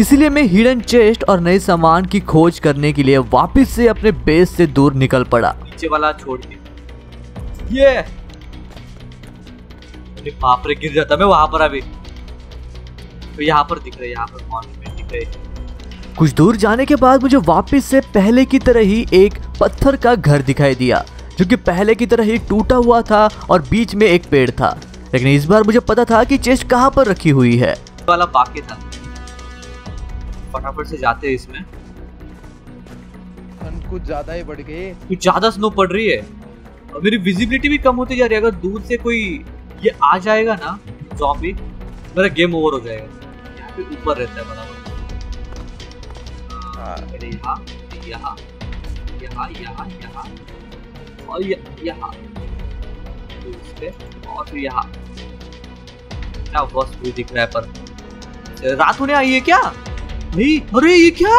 इसीलिए मैं हिडन चेस्ट और नए सामान की खोज करने के लिए वापस से अपने बेस से दूर निकल पड़ा। पीछे वाला छोड़ के ये बाप रे गिर जाता मैं वहां पर। अभी तो यहाँ पर दिख रहा है, यहाँ पर मॉन्यूमेंट दिख रहा है। कुछ दूर जाने के बाद मुझे वापस से पहले की तरह ही एक पत्थर का घर दिखाई दिया जो कि पहले की तरह ही टूटा हुआ था और बीच में एक पेड़ था, लेकिन इस बार मुझे पता था कि चेस्ट कहाँ पर रखी हुई है। वाला बाकी था, फटाफट से जाते हैं। इसमें ठंड कुछ ज्यादा ही बढ़ गई, कुछ ज्यादा स्नो पड़ रही है और मेरी विजिबिलिटी भी कम होती जा रही है। अगर दूर से कोई ये आ जाएगा ना ज़ॉम्बी, मेरा गेम ओवर हो जाएगा। यहाँ पे ऊपर रहता है बराबर। यहाँ यहाँ यहाँ यहाँ और यहाँ और फिर यहाँ। क्या बस भी दिख रहा है पर रात होने आई है क्या? नहीं अरे ये क्या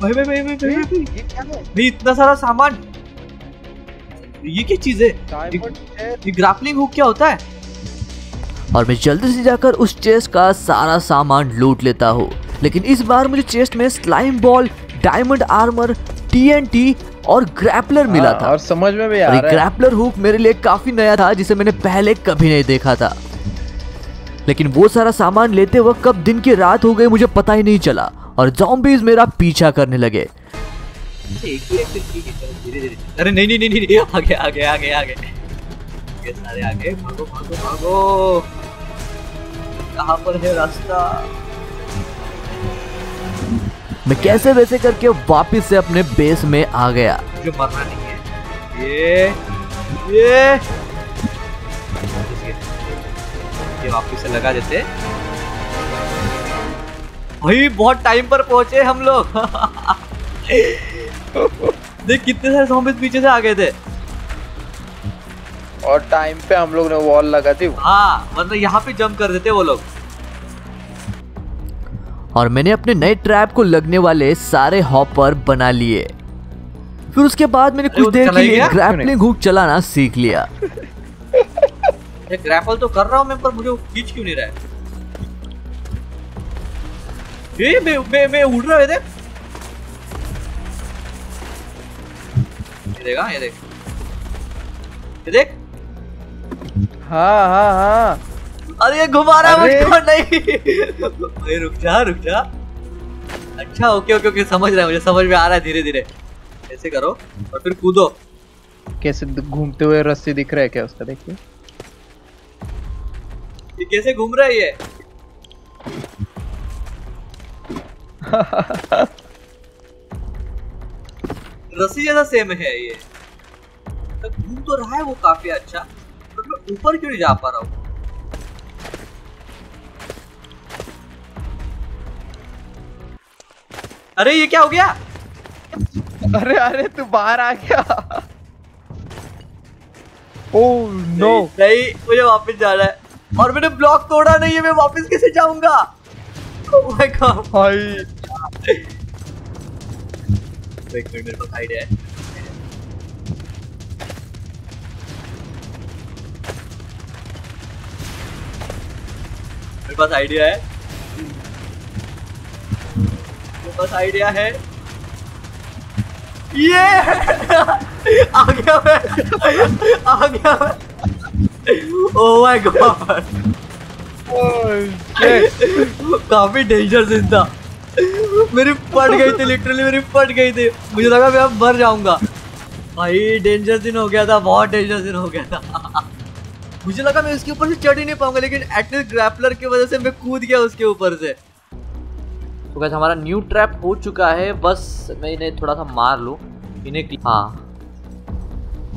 भाई भाई इतना सारा सामान, ये क्या चीज है? ये ग्रैपलिंग हुक क्या होता है? और मैं जल्दी से जाकर उस चेस्ट का सारा सामान लूट लेता हूँ, लेकिन इस बार मुझे चेस्ट में slime ball, diamond armour, TNT और ग्रैपलर मिला था। और समझ में भी आ रहा है। ग्रैपलर हुक मेरे लिए काफी नया था जिसे मैंने पहले कभी नहीं देखा था, लेकिन वो सारा सामान लेते वक्त कब दिन की रात हो गई मुझे पता ही नहीं चला और ज़ॉम्बीज़ मेरा पीछा करने लगे। अरे नहीं आगे सारे आगे। भागो कहाँ पर है रास्ता? मैं कैसे वैसे करके वापस से अपने बेस में आ गया। मुझे मरना नहीं है। ये वापस से लगा देते भाई। बहुत टाइम पर पहुंचे हम लोग। देख कितने सारे ज़ॉम्बीज़ पीछे से आ गए थे और टाइम पे हम लोग ने वॉल लगा दी। हाँ मतलब यहाँ पे जंप कर देते वो लोग। और मैंने अपने नए ट्रैप को लगने वाले सारे हॉपर बना लिए। फिर उसके बाद मैंने कुछ देर के लिए ग्रैपलिंग हुक चलाना सीख लिया। ग्रैपल तो कर रहा हूँ मैं पर मुझे खींच क्यों नहीं रहा है? ये मैं उड़ रहा है। देख हाँ। अरे ये घुमा रहा है मुझको। नहीं रुक जा। अच्छा ओके समझ रहा है, मुझे समझ में आ रहा है। धीरे धीरे ऐसे करो और फिर कूदो। कैसे घूमते हुए रस्सी दिख रहा है क्या उसका? देखिए ये कैसे घूम रहा है ये? रस्सी जैसा सेम है ये, घूम तो रहा है वो काफी अच्छा, पर मैं ऊपर क्यों नहीं जा पा रहा हूँ? अरे ये क्या हो गया? अरे अरे तू बाहर आ गया। ओह नो, नहीं मुझे वापस जाना है और मैंने ब्लॉक तोड़ा नहीं है, मैं वापस कैसे जाऊंगा? Oh my God भाई। एक मिनट मेरे पास आइडिया है। मेरे पास आइडिया है। ये आ गया मैं। Oh my God काफी डेंजर सीन था। मेरी फट गई थी, लिटरली मेरी फट गई थी। मुझे लगा मैं अब मर जाऊंगा भाई। डेंजर सीन हो गया था, बहुत डेंजर सीन हो गया था। मुझे लगा मैं उसके ऊपर से चढ़ ही नहीं पाऊंगा, लेकिन एटलीस्ट ग्रैपलर की वजह से मैं कूद गया उसके ऊपर से। तो गाइस हमारा न्यू ट्रैप हो चुका है, बस मैं इन्हें थोड़ा सा मार लूं इन्हें। हाँ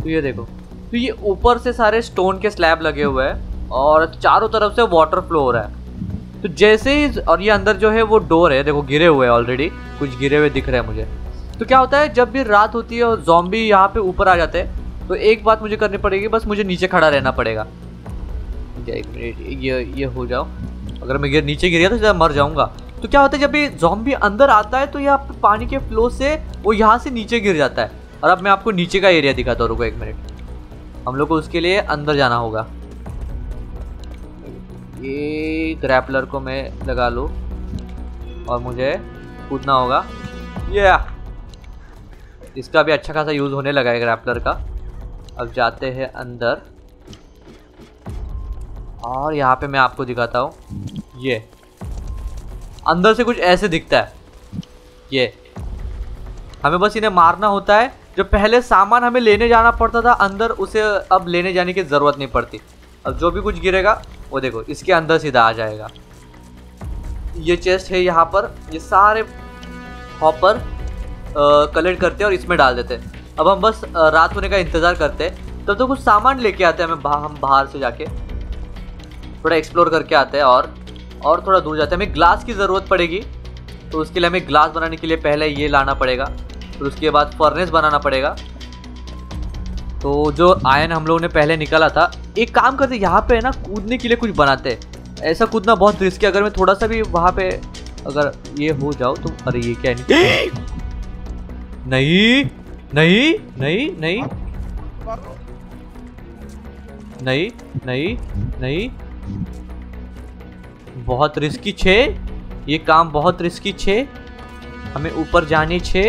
तो ये देखो, तो ये ऊपर से सारे स्टोन के स्लैब लगे हुए हैं और चारों तरफ से वाटर फ्लो हो रहा है। तो जैसे ही, और ये अंदर जो है वो डोर है, देखो गिरे हुए हैं ऑलरेडी, कुछ गिरे हुए दिख रहे हैं मुझे। तो क्या होता है जब भी रात होती है और ज़ॉम्बी यहाँ पे ऊपर आ जाते हैं, तो एक बात मुझे करनी पड़ेगी, बस मुझे नीचे खड़ा रहना पड़ेगा। एक मिनट ये हो जाओ, अगर मैं नीचे गिर गया तो सीधा मर जाऊँगा। तो क्या होता है जब भी ज़ॉम्बी अंदर आता है तो यहाँ पर पानी के फ्लो से वो यहाँ से नीचे गिर जाता है। और अब मैं आपको नीचे का एरिया दिखाता हूँ, रुको एक मिनट। हम लोग को उसके लिए अंदर जाना होगा। ये ग्रैपलर को मैं लगा लूँ और मुझे कूदना होगा। ये इसका भी अच्छा खासा यूज़ होने लगा है ग्रैपलर का। अब जाते हैं अंदर और यहाँ पे मैं आपको दिखाता हूँ। ये अंदर से कुछ ऐसे दिखता है। ये हमें बस इन्हें मारना होता है। जो पहले सामान हमें लेने जाना पड़ता था अंदर, उसे अब लेने जाने की ज़रूरत नहीं पड़ती। अब जो भी कुछ गिरेगा वो देखो इसके अंदर सीधा आ जाएगा। ये चेस्ट है, यहाँ पर ये सारे हॉपर कलेक्ट करते हैं और इसमें डाल देते हैं। अब हम बस रात होने का इंतज़ार करते हैं, तब तो कुछ सामान लेके आते हैं। हम बाहर से जाके थोड़ा एक्सप्लोर करके आते हैं और थोड़ा दूर जाते हैं। हमें ग्लास की ज़रूरत पड़ेगी, तो उसके लिए हमें ग्लास बनाने के लिए पहले ये लाना पड़ेगा, फिर उसके बाद फर्नेस बनाना पड़ेगा। तो जो आयन हम लोगों ने पहले निकाला था, एक काम करते यहाँ पे है ना, कूदने के लिए कुछ बनाते हैं। ऐसा कूदना बहुत रिस्की है, अगर मैं थोड़ा सा भी वहाँ पे अगर ये हो जाओ तो। अरे ये क्या नहीं नहीं नहीं नहीं नहीं नहीं नहीं नहीं, बहुत रिस्की छे ये काम, बहुत रिस्की छे। हमें ऊपर जाने छे,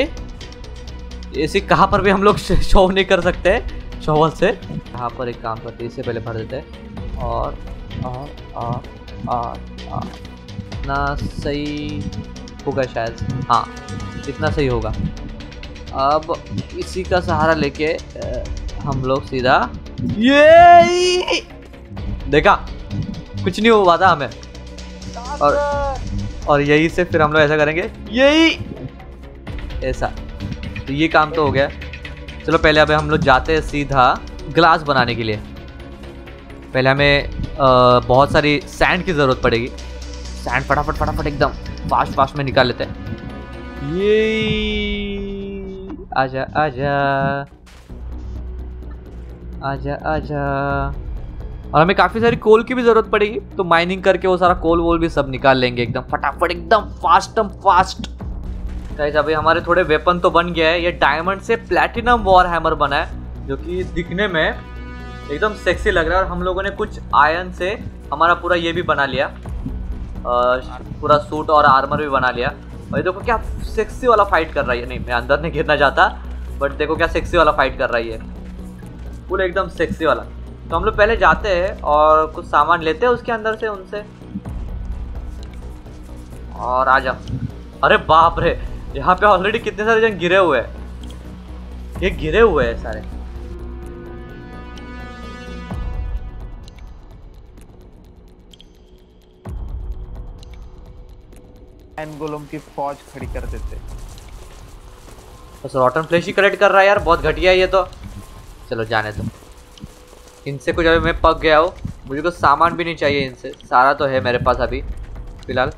ऐसे कहाँ पर भी हम लोग शो नहीं कर सकते शोवल से। यहाँ पर एक काम करते हैं, इससे पहले भर देते हैं और इतना सही होगा शायद। हाँ इतना सही होगा। अब इसी का सहारा लेके हम लोग सीधा, ये देखा कुछ नहीं हुआ था हमें। और यही से फिर हम लोग ऐसा करेंगे, यही ऐसा। तो ये काम तो हो गया। चलो पहले अब हम लोग जाते हैं सीधा ग्लास बनाने के लिए। पहले हमें बहुत सारी सैंड की ज़रूरत पड़ेगी। सैंड फटाफट एकदम फास्ट में निकाल लेते हैं। ये आजा आजा आजा आजा। और हमें काफ़ी सारी कोल की भी ज़रूरत पड़ेगी, तो माइनिंग करके वो सारा कोल वोल भी सब निकाल लेंगे एकदम फटाफट, एकदम फास्ट। गाइस अभी हमारे थोड़े वेपन तो बन गया है। ये डायमंड से प्लैटिनम वॉर हैमर बना है, जो कि दिखने में एकदम सेक्सी लग रहा है। और हम लोगों ने कुछ आयरन से हमारा पूरा ये भी बना लिया, पूरा सूट और आर्मर भी बना लिया। और ये देखो क्या सेक्सी वाला फाइट कर रहा है। नहीं मैं अंदर नहीं गिरना चाहता, बट देखो क्या सेक्सी वाला फाइट कर रहा है, ये पूरा एकदम सेक्सी वाला। तो हम लोग पहले जाते हैं और कुछ सामान लेते हैं उसके अंदर से उनसे। और आ जाओ। अरे बाप रे, यहाँ पे ऑलरेडी कितने सारे जन गिरे हुए हैं। ये गिरे हुए हैं सारे। आयरन गोलम की फौज खड़ी कर देते। बस रॉटन फ्लेश ही कलेक्ट कर रहा है यार, बहुत घटिया है ये तो। चलो जाने दो इनसे कुछ, अभी मैं पक गया हूँ, मुझे तो सामान भी नहीं चाहिए इनसे, सारा तो है मेरे पास अभी फिलहाल।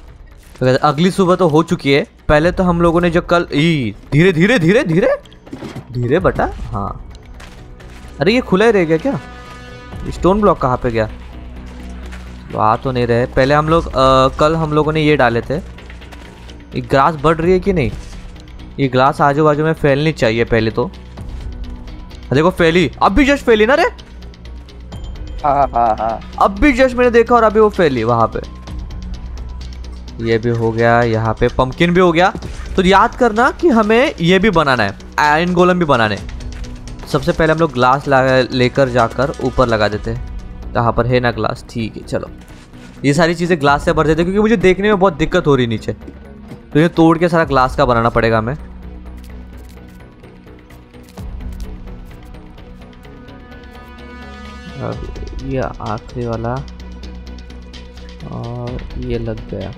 तो अगली सुबह तो हो चुकी है। पहले तो हम लोगों ने जो कल धीरे धीरे धीरे धीरे धीरे बटा, हाँ अरे ये खुला ही रह गया क्या? स्टोन ब्लॉक कहाँ पे गया? आ तो नहीं रहे। पहले हम लोग कल हम लोगों ने ये डाले थे। ये ग्रास बढ़ रही है कि नहीं? ये ग्रास आजू बाजू में फैलनी चाहिए पहले तो। देखो फैली, अब भी जस्ट फैली ना रे। हाँ अब भी जस्ट मैंने देखा और अभी वो फैली वहाँ पे। ये भी हो गया, यहाँ पे पंपकिन भी हो गया। तो याद करना कि हमें ये भी बनाना है, आयरन गोलम भी बनाना है। सबसे पहले हम लोग ग्लास लेकर जाकर ऊपर लगा देते हैं। कहाँ पर है ना ग्लास? ठीक है चलो, ये सारी चीज़ें ग्लास से भर देते हैं क्योंकि मुझे देखने में बहुत दिक्कत हो रही नीचे। तो ये तोड़ के सारा ग्लास का बनाना पड़ेगा हमें। अब ये आखिरी वाला और ये लग गया।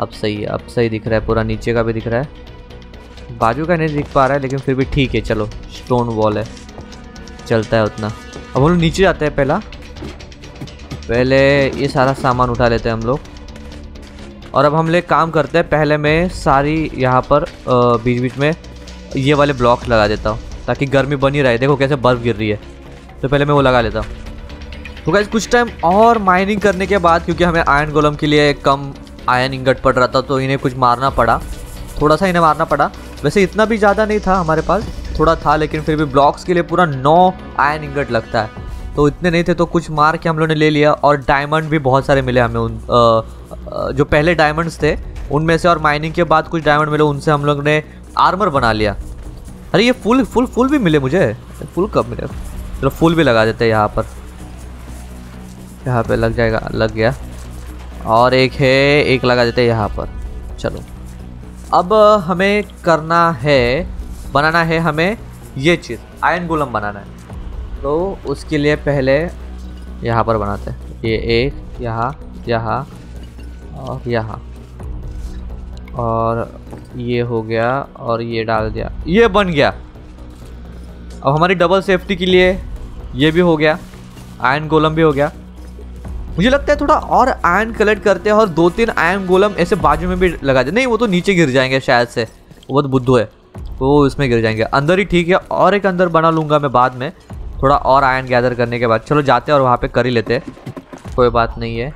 अब सही है, अब सही दिख रहा है, पूरा नीचे का भी दिख रहा है, बाजू का नहीं दिख पा रहा है लेकिन फिर भी ठीक है। चलो स्टोन वॉल है, चलता है उतना। अब हम लोग नीचे जाते हैं। पहले ये सारा सामान उठा लेते हैं हम लोग। और अब हम लोग काम करते हैं, पहले मैं सारी यहाँ पर बीच बीच में ये वाले ब्लॉक्स लगा देता हूँ ताकि गर्मी बनी रहे। देखो कैसे बर्फ़ गिर रही है, तो पहले मैं वो लगा लेता हूँ। तो गाइस कुछ टाइम और माइनिंग करने के बाद, क्योंकि हमें आयरन गोलम के लिए कम आयरन इंगट पड़ रहा था तो इन्हें कुछ मारना पड़ा, थोड़ा सा इन्हें मारना पड़ा। वैसे इतना भी ज़्यादा नहीं था हमारे पास, थोड़ा था, लेकिन फिर भी ब्लॉक्स के लिए पूरा 9 आयरन इंगट लगता है तो इतने नहीं थे, तो कुछ मार के हम लोगों ने ले लिया। और डायमंड भी बहुत सारे मिले हमें, उन जो पहले डायमंड्स थे उनमें से। और माइनिंग के बाद कुछ डायमंड मिले, उनसे हम लोग ने आर्मर बना लिया। अरे ये फुल फुल फुल भी मिले मुझे, फुल कब मिले? चलो फुल भी लगा देते हैं यहाँ पर, यहाँ पर लग जाएगा, लग गया। और एक है, एक लगा देते हैं यहाँ पर। चलो अब हमें करना है, बनाना है हमें ये चीज़, आयरन गोलम बनाना है। तो उसके लिए पहले यहाँ पर बनाते हैं, ये एक यहाँ, यहाँ और यहाँ, और ये हो गया और ये डाल दिया, ये बन गया। अब हमारी डबल सेफ्टी के लिए ये भी हो गया, आयरन गोलम भी हो गया। मुझे लगता है थोड़ा और आयरन कलेक्ट करते हैं और 2-3 आयरन गोलम ऐसे बाजू में भी लगा दे। नहीं वो तो नीचे गिर जाएंगे शायद से, वो बहुत बुद्धू है, वो इसमें गिर जाएंगे। अंदर ही ठीक है, और एक अंदर बना लूँगा मैं बाद में, थोड़ा और आयरन गैदर करने के बाद। चलो जाते हैं और वहाँ पे कर ही लेते हैं, कोई बात नहीं है।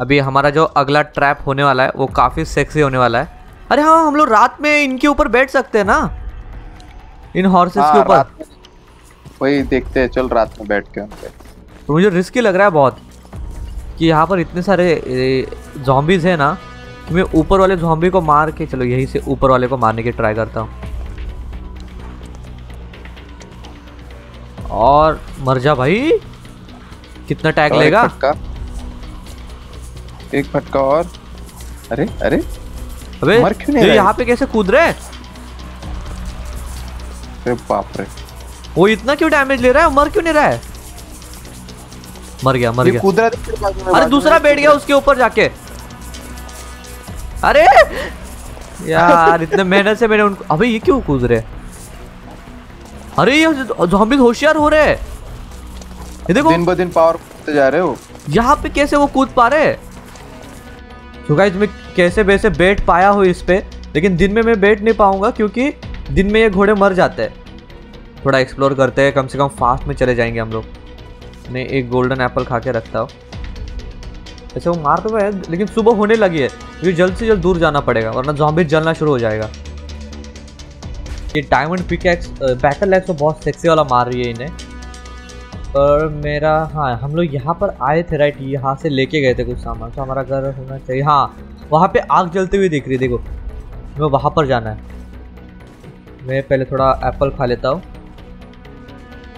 अभी हमारा जो अगला ट्रैप होने वाला है वो काफ़ी सेक्सी होने वाला है। अरे हाँ, हम लोग रात में इनके ऊपर बैठ सकते हैं ना, इन हॉर्सेस के ऊपर। वही देखते हैं, चल रात में बैठ के उन पर। मुझे रिस्की लग रहा है बहुत कि यहाँ पर इतने सारे ज़ॉम्बीज़ हैं ना कि मैं ऊपर वाले ज़ॉम्बी को मार के, चलो यहीं से ऊपर वाले को मारने की ट्राई करता हूँ। और मर जा भाई, कितना टैग लेगा? एक फटका और। अरे अरे अबे मर क्यों नहीं? यहाँ पे कैसे कूद रहे? अरे बाप रे, वो इतना क्यों डैमेज ले रहा है? मर क्यों नहीं रहा है? मर गया, मर गया, कूदरा। अरे दूसरा बैठ गया उसके ऊपर जाके। अरे यार इतने मेहनत से मैंने उनको, अबे ये क्यों कूद रहे? अरे ये ज़ॉम्बीज़ होशियार हो रहे हैं, ये देखो दिन ब दिन पावर बढ़ते जा रहे हो। यहाँ पे कैसे वो कूद पा रहे? तो गाइस मैं कैसे वैसे बैठ पाया हूँ इस पे, लेकिन दिन में मैं बैठ नहीं पाऊंगा क्योंकि दिन में ये घोड़े मर जाते हैं। थोड़ा एक्सप्लोर करते हैं, कम से कम फास्ट में चले जाएंगे हम लोग। मैं एक गोल्डन एप्पल खा के रखता हूँ। वैसे वो मार तो हुआ है लेकिन सुबह होने लगी है, मुझे जल्द से जल्द दूर जाना पड़ेगा वरना ज़ॉम्बी जलना शुरू हो जाएगा। ये डायमंड पिकैक्स बैटल एक्स तो बहुत सेक्सी वाला मार रही है इन्हें। पर मेरा, हाँ हम लोग यहाँ पर आए थे राइट, यहाँ से लेके गए थे कुछ सामान, तो हमारा घर होना चाहिए। हाँ वहाँ पर आग जलती हुई दिख रही, देखो मैं वहाँ पर जाना है। मैं पहले थोड़ा एप्पल खा लेता हूँ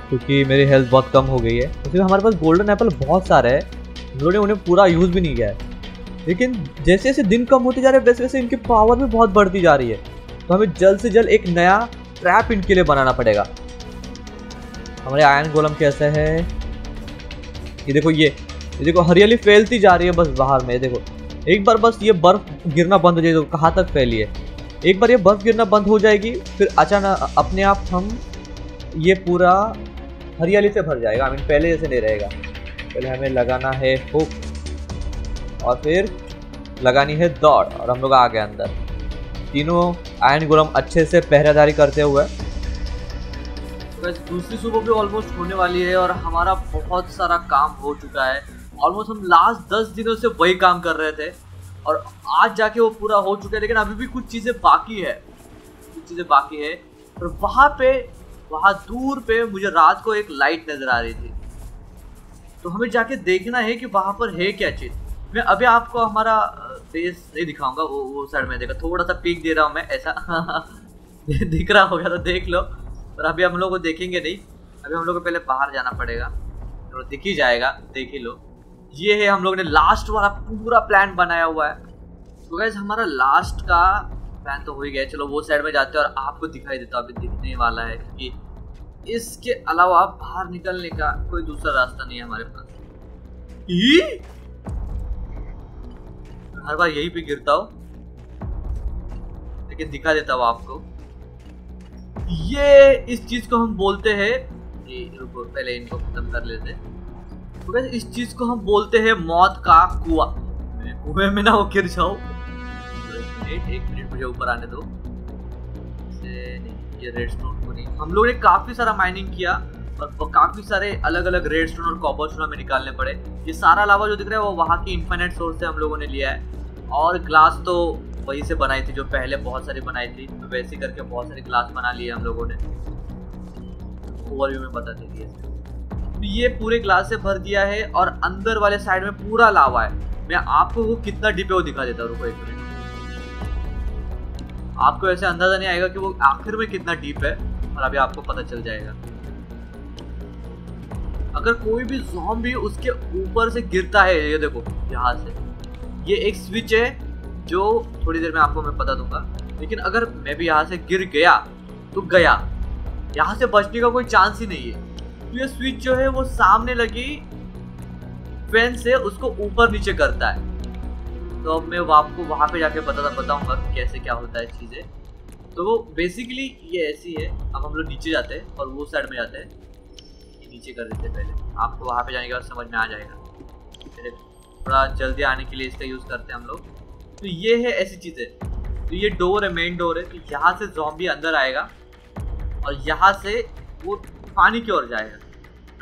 क्योंकि मेरी हेल्थ बहुत कम हो गई है। इसलिए हमारे पास गोल्डन एप्पल बहुत सारे हैं, उन्होंने उन्हें पूरा यूज़ भी नहीं किया है। लेकिन जैसे जैसे दिन कम होते जा रहे हैं वैसे वैसे इनकी पावर भी बहुत बढ़ती जा रही है, तो हमें जल्द से जल्द एक नया ट्रैप इनके लिए बनाना पड़ेगा। हमारे आयरन गोलम कैसे है? ये देखो, ये देखो हरियाली फैलती जा रही है बस बाहर में। देखो एक बार बस ये बर्फ गिरना बंद हो जाएगी। कहाँ तक फैली है, एक बार ये बर्फ गिरना बंद हो जाएगी फिर अचानक अपने आप हम ये पूरा हरियाली से भर जाएगा। आई मीन पहले जैसे नहीं रहेगा। पहले हमें लगाना है हुक और फिर लगानी है दौड़ और हम लोग आ गए अंदर। तीनों आयरन गोलम अच्छे से पहरेदारी करते हुए। बस दूसरी सुबह भी ऑलमोस्ट होने वाली है और हमारा बहुत सारा काम हो चुका है। ऑलमोस्ट हम लास्ट 10 दिनों से वही काम कर रहे थे और आज जाके वो पूरा हो चुका है, लेकिन अभी भी कुछ चीज़ें बाकी है, कुछ चीज़ें बाकी है। और वहाँ दूर पे मुझे रात को एक लाइट नज़र आ रही थी, तो हमें जाके देखना है कि वहाँ पर है क्या चीज़। मैं अभी आपको हमारा फेस नहीं दिखाऊंगा, वो साइड में देखा थोड़ा सा पीक दे रहा हूँ मैं, ऐसा दिख रहा होगा तो देख लो। पर अभी हम लोग को देखेंगे नहीं, अभी हम लोग को पहले बाहर जाना पड़ेगा। तो दिख ही जाएगा, देख ही लो। ये है हम लोग ने लास्ट वाला पूरा प्लान बनाया हुआ है। तो गाइस हमारा लास्ट का प्लान तो हो ही गया। चलो वो साइड में जाते हैं और आपको दिखाई देता अभी दिखने वाला है, क्योंकि इसके अलावा बाहर निकलने का कोई दूसरा रास्ता नहीं है हमारे पास। हर बार यही पे गिरता हूँ, लेकिन दिखा देता हूँ आपको। ये इस चीज को हम बोलते हैं, रुको पहले इनको खत्म कर लेते हैं। तो गाइस इस चीज को हम बोलते हैं मौत का कुआं। कुएं में ना वो गिर जाओ। एक मिनट मुझे ऊपर आने दो। ये रेडस्टोन को नहीं, हम लोगों ने काफी सारा माइनिंग किया और काफी सारे अलग अलग रेडस्टोन और कॉबलस्टोन हमें निकालने पड़े। ये सारा लावा जो दिख रहा है वो वहाँ की इन्फिनिट सोर्स से हम लोगों ने लिया है। और ग्लास तो वहीं से बनाई थी जो पहले बहुत सारी बनाई थी, तो वैसे करके बहुत सारे ग्लास बना लिए हम लोगों ने। ओवरव्यू में बता देंगे। ये पूरे ग्लास से भर दिया है और अंदर वाले साइड में पूरा लावा है। मैं आपको वो कितना डीप है वो दिखा देता हूँ, रुको एक मिनट। आपको ऐसे अंदाजा नहीं आएगा कि वो आखिर में कितना डीप है और अभी आपको पता चल जाएगा। अगर कोई भी ज़ॉम्बी उसके ऊपर से गिरता है, ये देखो यहाँ से, ये एक स्विच है जो थोड़ी देर में आपको मैं बता दूंगा। लेकिन अगर मैं भी यहाँ से गिर गया तो गया, यहाँ से बचने का कोई चांस ही नहीं है। तो ये स्विच जो है वो सामने लगी फैन से उसको ऊपर नीचे करता है। तो अब मैं आपको वहाँ पे जाके बताऊंगा कि कैसे क्या होता है चीज़ें। तो वो बेसिकली ये ऐसी है। अब हम लोग नीचे जाते हैं और वो साइड में जाते हैं, नीचे कर देते हैं पहले। आपको वहाँ पे जाने के बाद समझ में आ जाएगा। थोड़ा जल्दी आने के लिए इसका यूज़ करते हैं हम लोग। तो ये है ऐसी चीज़ें। तो ये डोर है, मेन डोर है। तो यहाँ से ज़ॉम्बी अंदर आएगा और यहाँ से वो पानी की ओर जाएगा।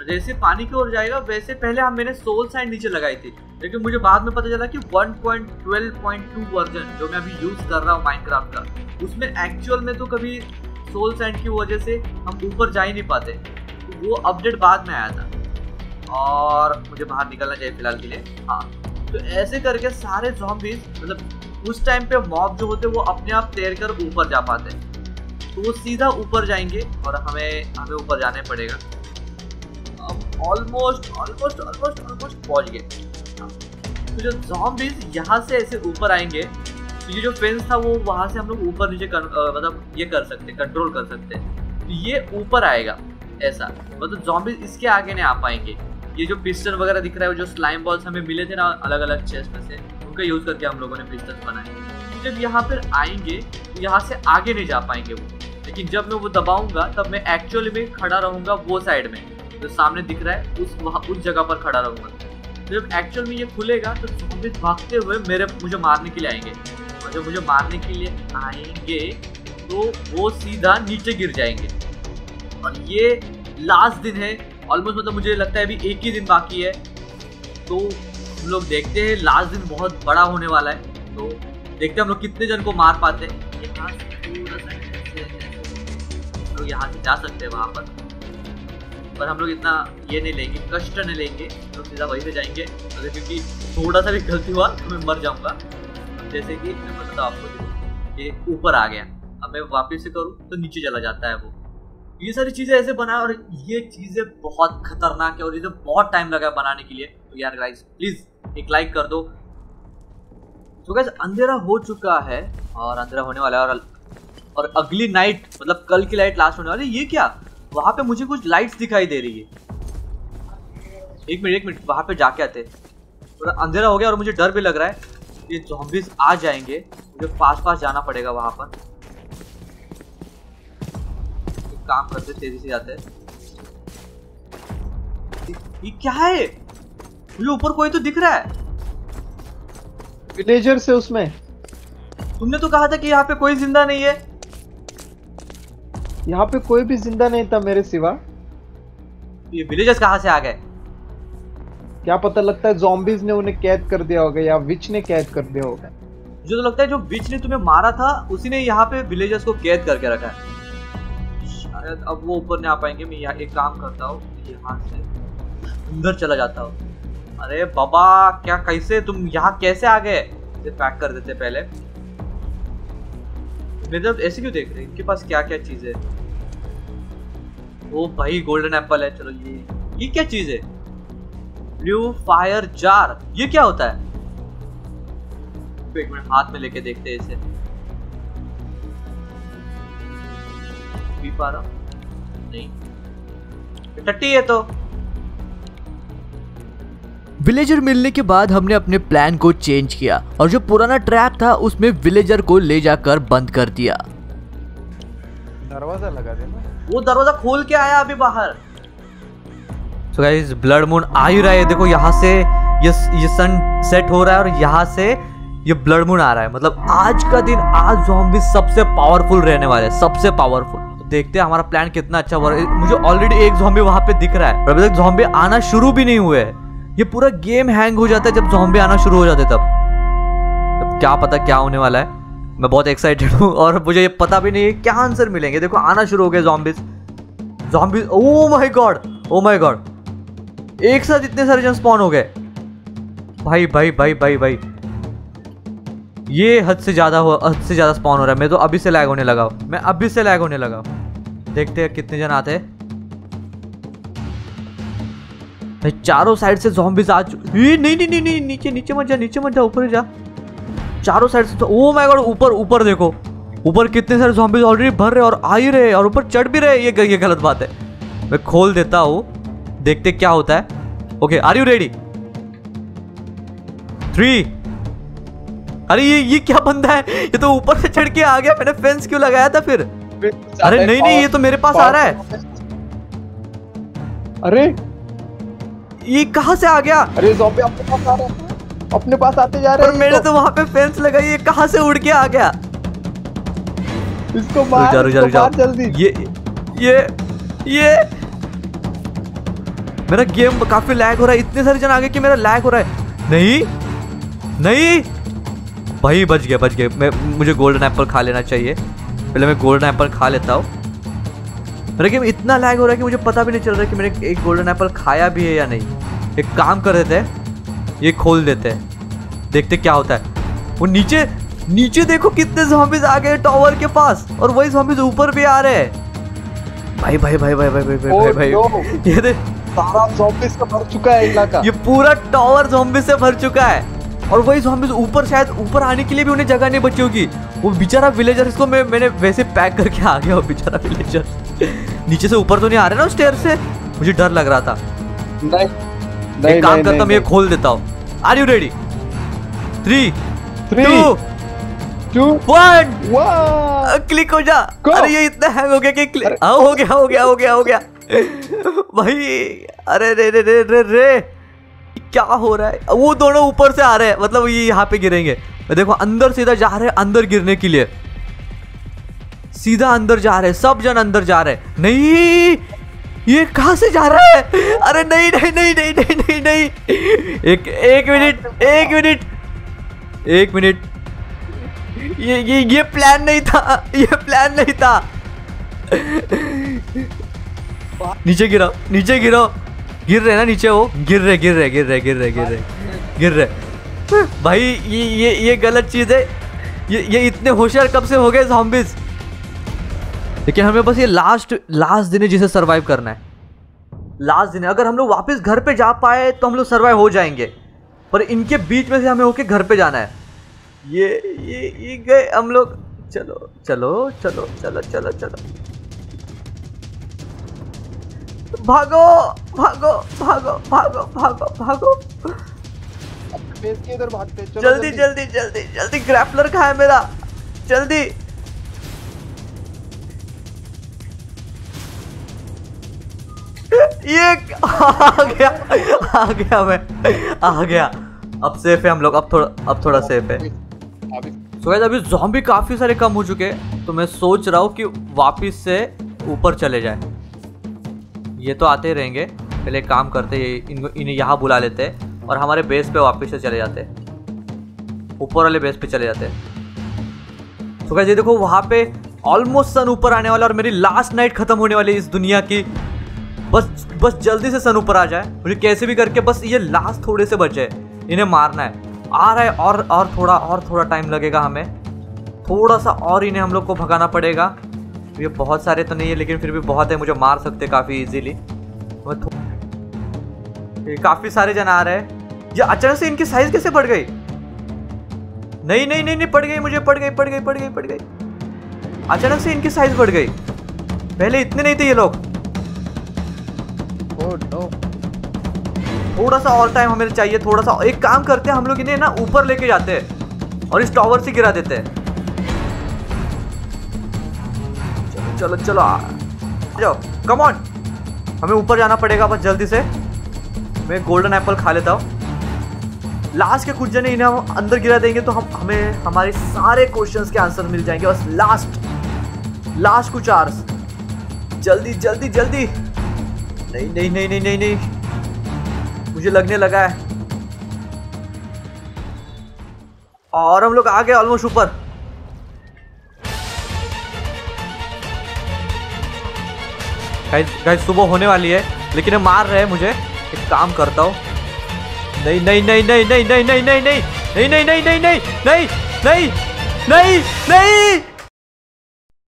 जैसे पानी की ओर जाएगा वैसे पहले मैंने सोल सैंड नीचे लगाई थी, लेकिन मुझे बाद में पता चला कि 1.12.2 वर्जन जो मैं अभी यूज़ कर रहा हूँ माइनक्राफ्ट का, उसमें एक्चुअल में तो कभी सोल सैंड की वजह से हम ऊपर जा ही नहीं पाते। तो वो अपडेट बाद में आया था। और मुझे बाहर निकलना चाहिए फिलहाल के लिए। हाँ, तो ऐसे करके सारे ज़ॉम्बीज़ मतलब उस टाइम पे मॉब जो होते हैं वो अपने आप तैर कर ऊपर जा पाते हैं। तो वो सीधा ऊपर जाएंगे और हमें ऊपर जाने पड़ेगा। अब ऑलमोस्ट पहुंच गए। तो जो ज़ॉम्बीज यहाँ से ऐसे ऊपर आएंगे, तो ये जो फेंस था वो वहाँ से हम लोग ऊपर नीचे मतलब ये कर सकते, कंट्रोल कर सकते। तो ये ऊपर आएगा ऐसा, मतलब ज़ॉम्बीज इसके आगे नहीं आ पाएंगे। ये जो पिस्टन वगैरह दिख रहा है, जो स्लाइम बॉल्स हमें मिले थे ना अलग अलग चेस्ट में से, उनका यूज़ करके हम लोगों ने पिस्टन बनाए। जब यहाँ पर आएंगे तो यहाँ से आगे नहीं जा पाएंगे वो, लेकिन जब मैं वो दबाऊंगा तब मैं एक्चुअली में खड़ा रहूंगा वो साइड में जो तो सामने दिख रहा है उस जगह पर खड़ा रहूंगा। जब एक्चुअल में ये खुलेगा तो ज़ॉम्बी भागते हुए मुझे मारने के लिए आएंगे। और जब मुझे मारने के लिए आएंगे तो वो सीधा नीचे गिर जाएंगे। और ये लास्ट दिन है ऑलमोस्ट, मतलब मुझे लगता है अभी एक ही दिन बाकी है। तो हम लोग देखते हैं, लास्ट दिन बहुत बड़ा होने वाला है। तो देखते हैं हम लोग कितने जन को मार पाते हैं। लोग यहाँ से जा सकते हैं वहाँ पर हम लोग इतना ये नहीं लेंगे, कष्ट नहीं लेंगे। तो सीधा वहीं से जाएंगे, अगर क्योंकि थोड़ा सा भी गलती हुआ तो मैं मर जाऊँगा। जैसे कि मैं बताता हूँ आपको, ये ऊपर आ गया। अब मैं वापस से करूँ तो नीचे चला जाता है वो। ये सारी चीज़ें ऐसे बनाए और ये चीज़ें बहुत खतरनाक है और इसे बहुत टाइम लगा बनाने के लिए। तो यार गाइस प्लीज़ एक लाइक कर दो। तो गाइस अंधेरा हो चुका है और अंधेरा होने वाला है और अगली नाइट मतलब कल की लाइट लास्ट होने वाली। ये क्या, वहाँ पे मुझे कुछ लाइट्स दिखाई दे रही है। एक मिनट वहाँ पे जाके आते। थोड़ा अंधेरा हो गया और मुझे डर भी लग रहा है। कि ज़ॉम्बीज आ जाएंगे, मुझे पास जाना पड़ेगा वहां पर। तो काम करते तेजी से जाते हैं। ये क्या है, मुझे ऊपर कोई तो दिख रहा है। विलेजर से उसमें तुमने तो कहा था कि यहाँ पे कोई जिंदा नहीं है। यहाँ पे कोई भी जिंदा नहीं था मेरे सिवा। ये विलेजर्स कहाँ से आ गए? क्या पता, लगता है ज़ॉम्बीज ने उन्हें कैद कर दिया होगा या विच ने कैद कर दिया होगा। मुझे तो लगता है जो विच ने तुम्हें मारा था उसी ने यहाँ पे विलेजर्स को कैद करके रखा है शायद। अब वो ऊपर नहीं आ पाएंगे। मैं यहाँ एक काम करता हूँ, यहाँ से अंदर चला जाता हूँ। अरे बाबा क्या, कैसे तुम यहाँ कैसे आ गए? पैक कर देते पहले। मतलब ऐसे क्यों देख रहे, इनके पास क्या क्या चीज है। ओ भाई गोल्डन एप्पल है। चलो ये क्या चीज है? ब्लू फायर जार, ये क्या होता है? एक मिनट हाथ में लेके देखते हैं इसे। पी पा रहा नहीं, टट्टी है। तो विलेजर मिलने के बाद हमने अपने प्लान को चेंज किया और जो पुराना ट्रैप था उसमें विलेजर को ले जाकर बंद कर दिया। दरवाजा लगा देना, वो दरवाजा खोल के आया अभी बाहर। So guys, ब्लड मून आ ही रहा है। देखो यहाँ से ये सन सेट हो रहा है और यहाँ से ये ब्लड मून आ रहा है। मतलब आज का दिन, आज ज़ॉम्बी सबसे पावरफुल रहने वाले हैं, सबसे पावरफुल। तो देखते हैं हमारा प्लान कितना अच्छा हुआ। मुझे ऑलरेडी एक ज़ॉम्बी वहाँ पे दिख रहा है और अभी तक ज़ॉम्बी आना शुरू भी नहीं हुए। ये पूरा गेम हैंग हो जाता है जब ज़ॉम्बी आना शुरू हो जाते हैं। तब क्या पता क्या होने वाला है। मैं बहुत एक्साइटेड हूँ और मुझे ये पता भी नहीं है क्या आंसर मिलेंगे। देखो आना शुरू हो गए ज़ॉम्बीज। ओ माय गॉड, एक साथ इतने सारे जन स्पॉन हो गए। भाई ये हद से ज़्यादा स्पॉन हो रहा है। मैं तो अभी से लैग होने लगा। देखते हैं कितने जन आते हैं। भाई चारों साइड से ज़ॉम्बीज आ चुके। नहीं, नीचे मत जा, ऊपर जा, चारों साइड से। ओ माय गॉड, ऊपर देखो, ऊपर कितने सारे ज़ॉम्बीज ऑलरेडी भर रहे और आ ही रहे और ऊपर चढ़ भी रहे। ये गलत बात है। मैं खोल देता हूँ, देखते क्या होता है। Okay, are you ready? 3। अरे ये क्या बंदा है, ये तो ऊपर से चढ़ के आ गया। मैंने फेंस क्यों लगाया था फिर? अरे नहीं, ये तो मेरे पास आ रहा है। अरे ये कहाँ से आ गया? अरे ज़ॉम्बी आपके पास आ रहा है, अपने पास आते जा रहे हैं। मैंने तो वहां पे फेंस लगाई है, कहां से उड़ के आ गया? इसको मार, रुक जा जल्दी। ये मेरा गेम काफी लैग हो रहा है। इतने सारे जन आ गए कि मेरा लैग हो रहा है। नहीं भाई, बच गए। मुझे गोल्डन एप्पल खा लेना चाहिए। पहले मैं गोल्डन एप्पल खा लेता हूँ। मेरा गेम इतना लैग हो रहा है कि मुझे पता भी नहीं चल रहा है कि मैंने एक गोल्डन एप्पल खाया भी है या नहीं। एक काम कर देते हैं, ये खोल देते हैं, देखते क्या होता है। वो नीचे देखो कितने ज़ॉम्बीज आ गए टॉवर के पास और वही ज़ॉम्बीज ऊपर भी आ रहे हैं। भाई, ये देख, सारा ज़ॉम्बीज का भर चुका है इलाका। ये पूरा टॉवर ज़ॉम्बीज से भर चुका है और वही ज़ॉम्बीज ऊपर, शायद ऊपर आने के लिए भी उन्हें जगह नहीं बची होगी। वो बेचारा विलेजर, इसको मैंने वैसे पैक करके आ गया। बेचारा विलेजर नीचे से ऊपर तो नहीं आ रहे ना स्टेयर से, मुझे डर लग रहा था। एक काम करता हूँ, मैं खोल देता हूँ। Are you ready? 3, 2, 1। क्लिक हो जा। अरे ये इतना हैंग हो गया कि हो गया। भाई अरे रे क्या हो रहा है? वो दोनों ऊपर से आ रहे हैं, मतलब ये यहाँ पे गिरेंगे। देखो अंदर सीधा जा रहे हैं, अंदर गिरने के लिए सीधा अंदर जा रहे हैं। सब जन अंदर जा रहे हैं। नहीं, ये कहाँ से जा रहा है? अरे नहीं। एक मिनट, ये प्लान नहीं था, नीचे गिरो। गिर रहे ना नीचे, वो गिर रहे। भाई ये गलत चीज है। ये इतने होशियार कब से हो गए ज़ॉम्बीज? लेकिन हमें बस ये लास्ट दिन है जिसे सर्वाइव करना है। लास्ट दिन है, अगर हम लोग वापस घर पे जा पाए तो हम लोग सर्वाइव हो जाएंगे, पर इनके बीच में से हमें होके घर पे जाना है। ये गए हम लोग। चलो, भागो। बेस के इधर भागते हैं। जल्दी जल्दी जल्दी जल्दी, ग्रैपलर कहाँ है मेरा, जल्दी। ये आ गया मैं, आ गया। अब सेफ है हम लोग, अब थोड़ा सेफ है। तो गाइस अभी ज़ॉम्बी काफी सारे कम हो चुके हैं, तो मैं सोच रहा हूँ कि वापस से ऊपर चले जाए। ये तो आते ही रहेंगे, पहले काम करते हैं, इन्हें यहाँ बुला लेते हैं और हमारे बेस पे वापस से चले जाते हैं, ऊपर वाले बेस पे चले जाते हैं। तो गाइस ये देखो वहाँ पे ऑलमोस्ट सन ऊपर आने वाला और मेरी लास्ट नाइट खत्म होने वाली इस दुनिया की। बस जल्दी से सन ऊपर आ जाए, मुझे कैसे भी करके बस ये लास्ट थोड़े से बचे, इन्हें मारना है। आ रहा है और थोड़ा टाइम लगेगा हमें, थोड़ा सा और इन्हें हम लोग को भगाना पड़ेगा। ये बहुत सारे तो नहीं है लेकिन फिर भी बहुत है, मुझे मार सकते काफ़ी इजीली। काफ़ी सारे जन आ रहे हैं। ये अचानक से इनकी साइज कैसे बढ़ गई? नहीं नहीं नहीं नहीं, पड़ गई मुझे, पड़ गई। अचानक से इनकी साइज बढ़ गई, पहले इतने नहीं थे ये लोग। थोड़ा सा और टाइम हमें चाहिए, थोड़ा सा। एक काम करते हैं हम लोग, इन्हें ना ऊपर लेके जाते हैं और इस टॉवर से गिरा देते हैं। चलो चलो जाओ, कम ऑन, हमें ऊपर जाना पड़ेगा बस जल्दी से। मैं गोल्डन एप्पल खा लेता हूँ। लास्ट के कुछ जने इन्हें हम अंदर गिरा देंगे तो हमें हमारे सारे क्वेश्चंस के आंसर मिल जाएंगे। बस लास्ट कुछ आर्स, जल्दी जल्दी जल्दी। नहीं नहीं नहीं नहीं नहीं नहीं, मुझे लगने लगा है। और हम लोग आ गए ऑलमोस्ट ऊपर। गाइस सुबह होने वाली है लेकिन मार रहे हैं मुझे। एक काम करता हूँ, नहीं नहीं नहीं नहीं नहीं नहीं नहीं नहीं नहीं नहीं नहीं नहीं नहीं नहीं नहीं नहीं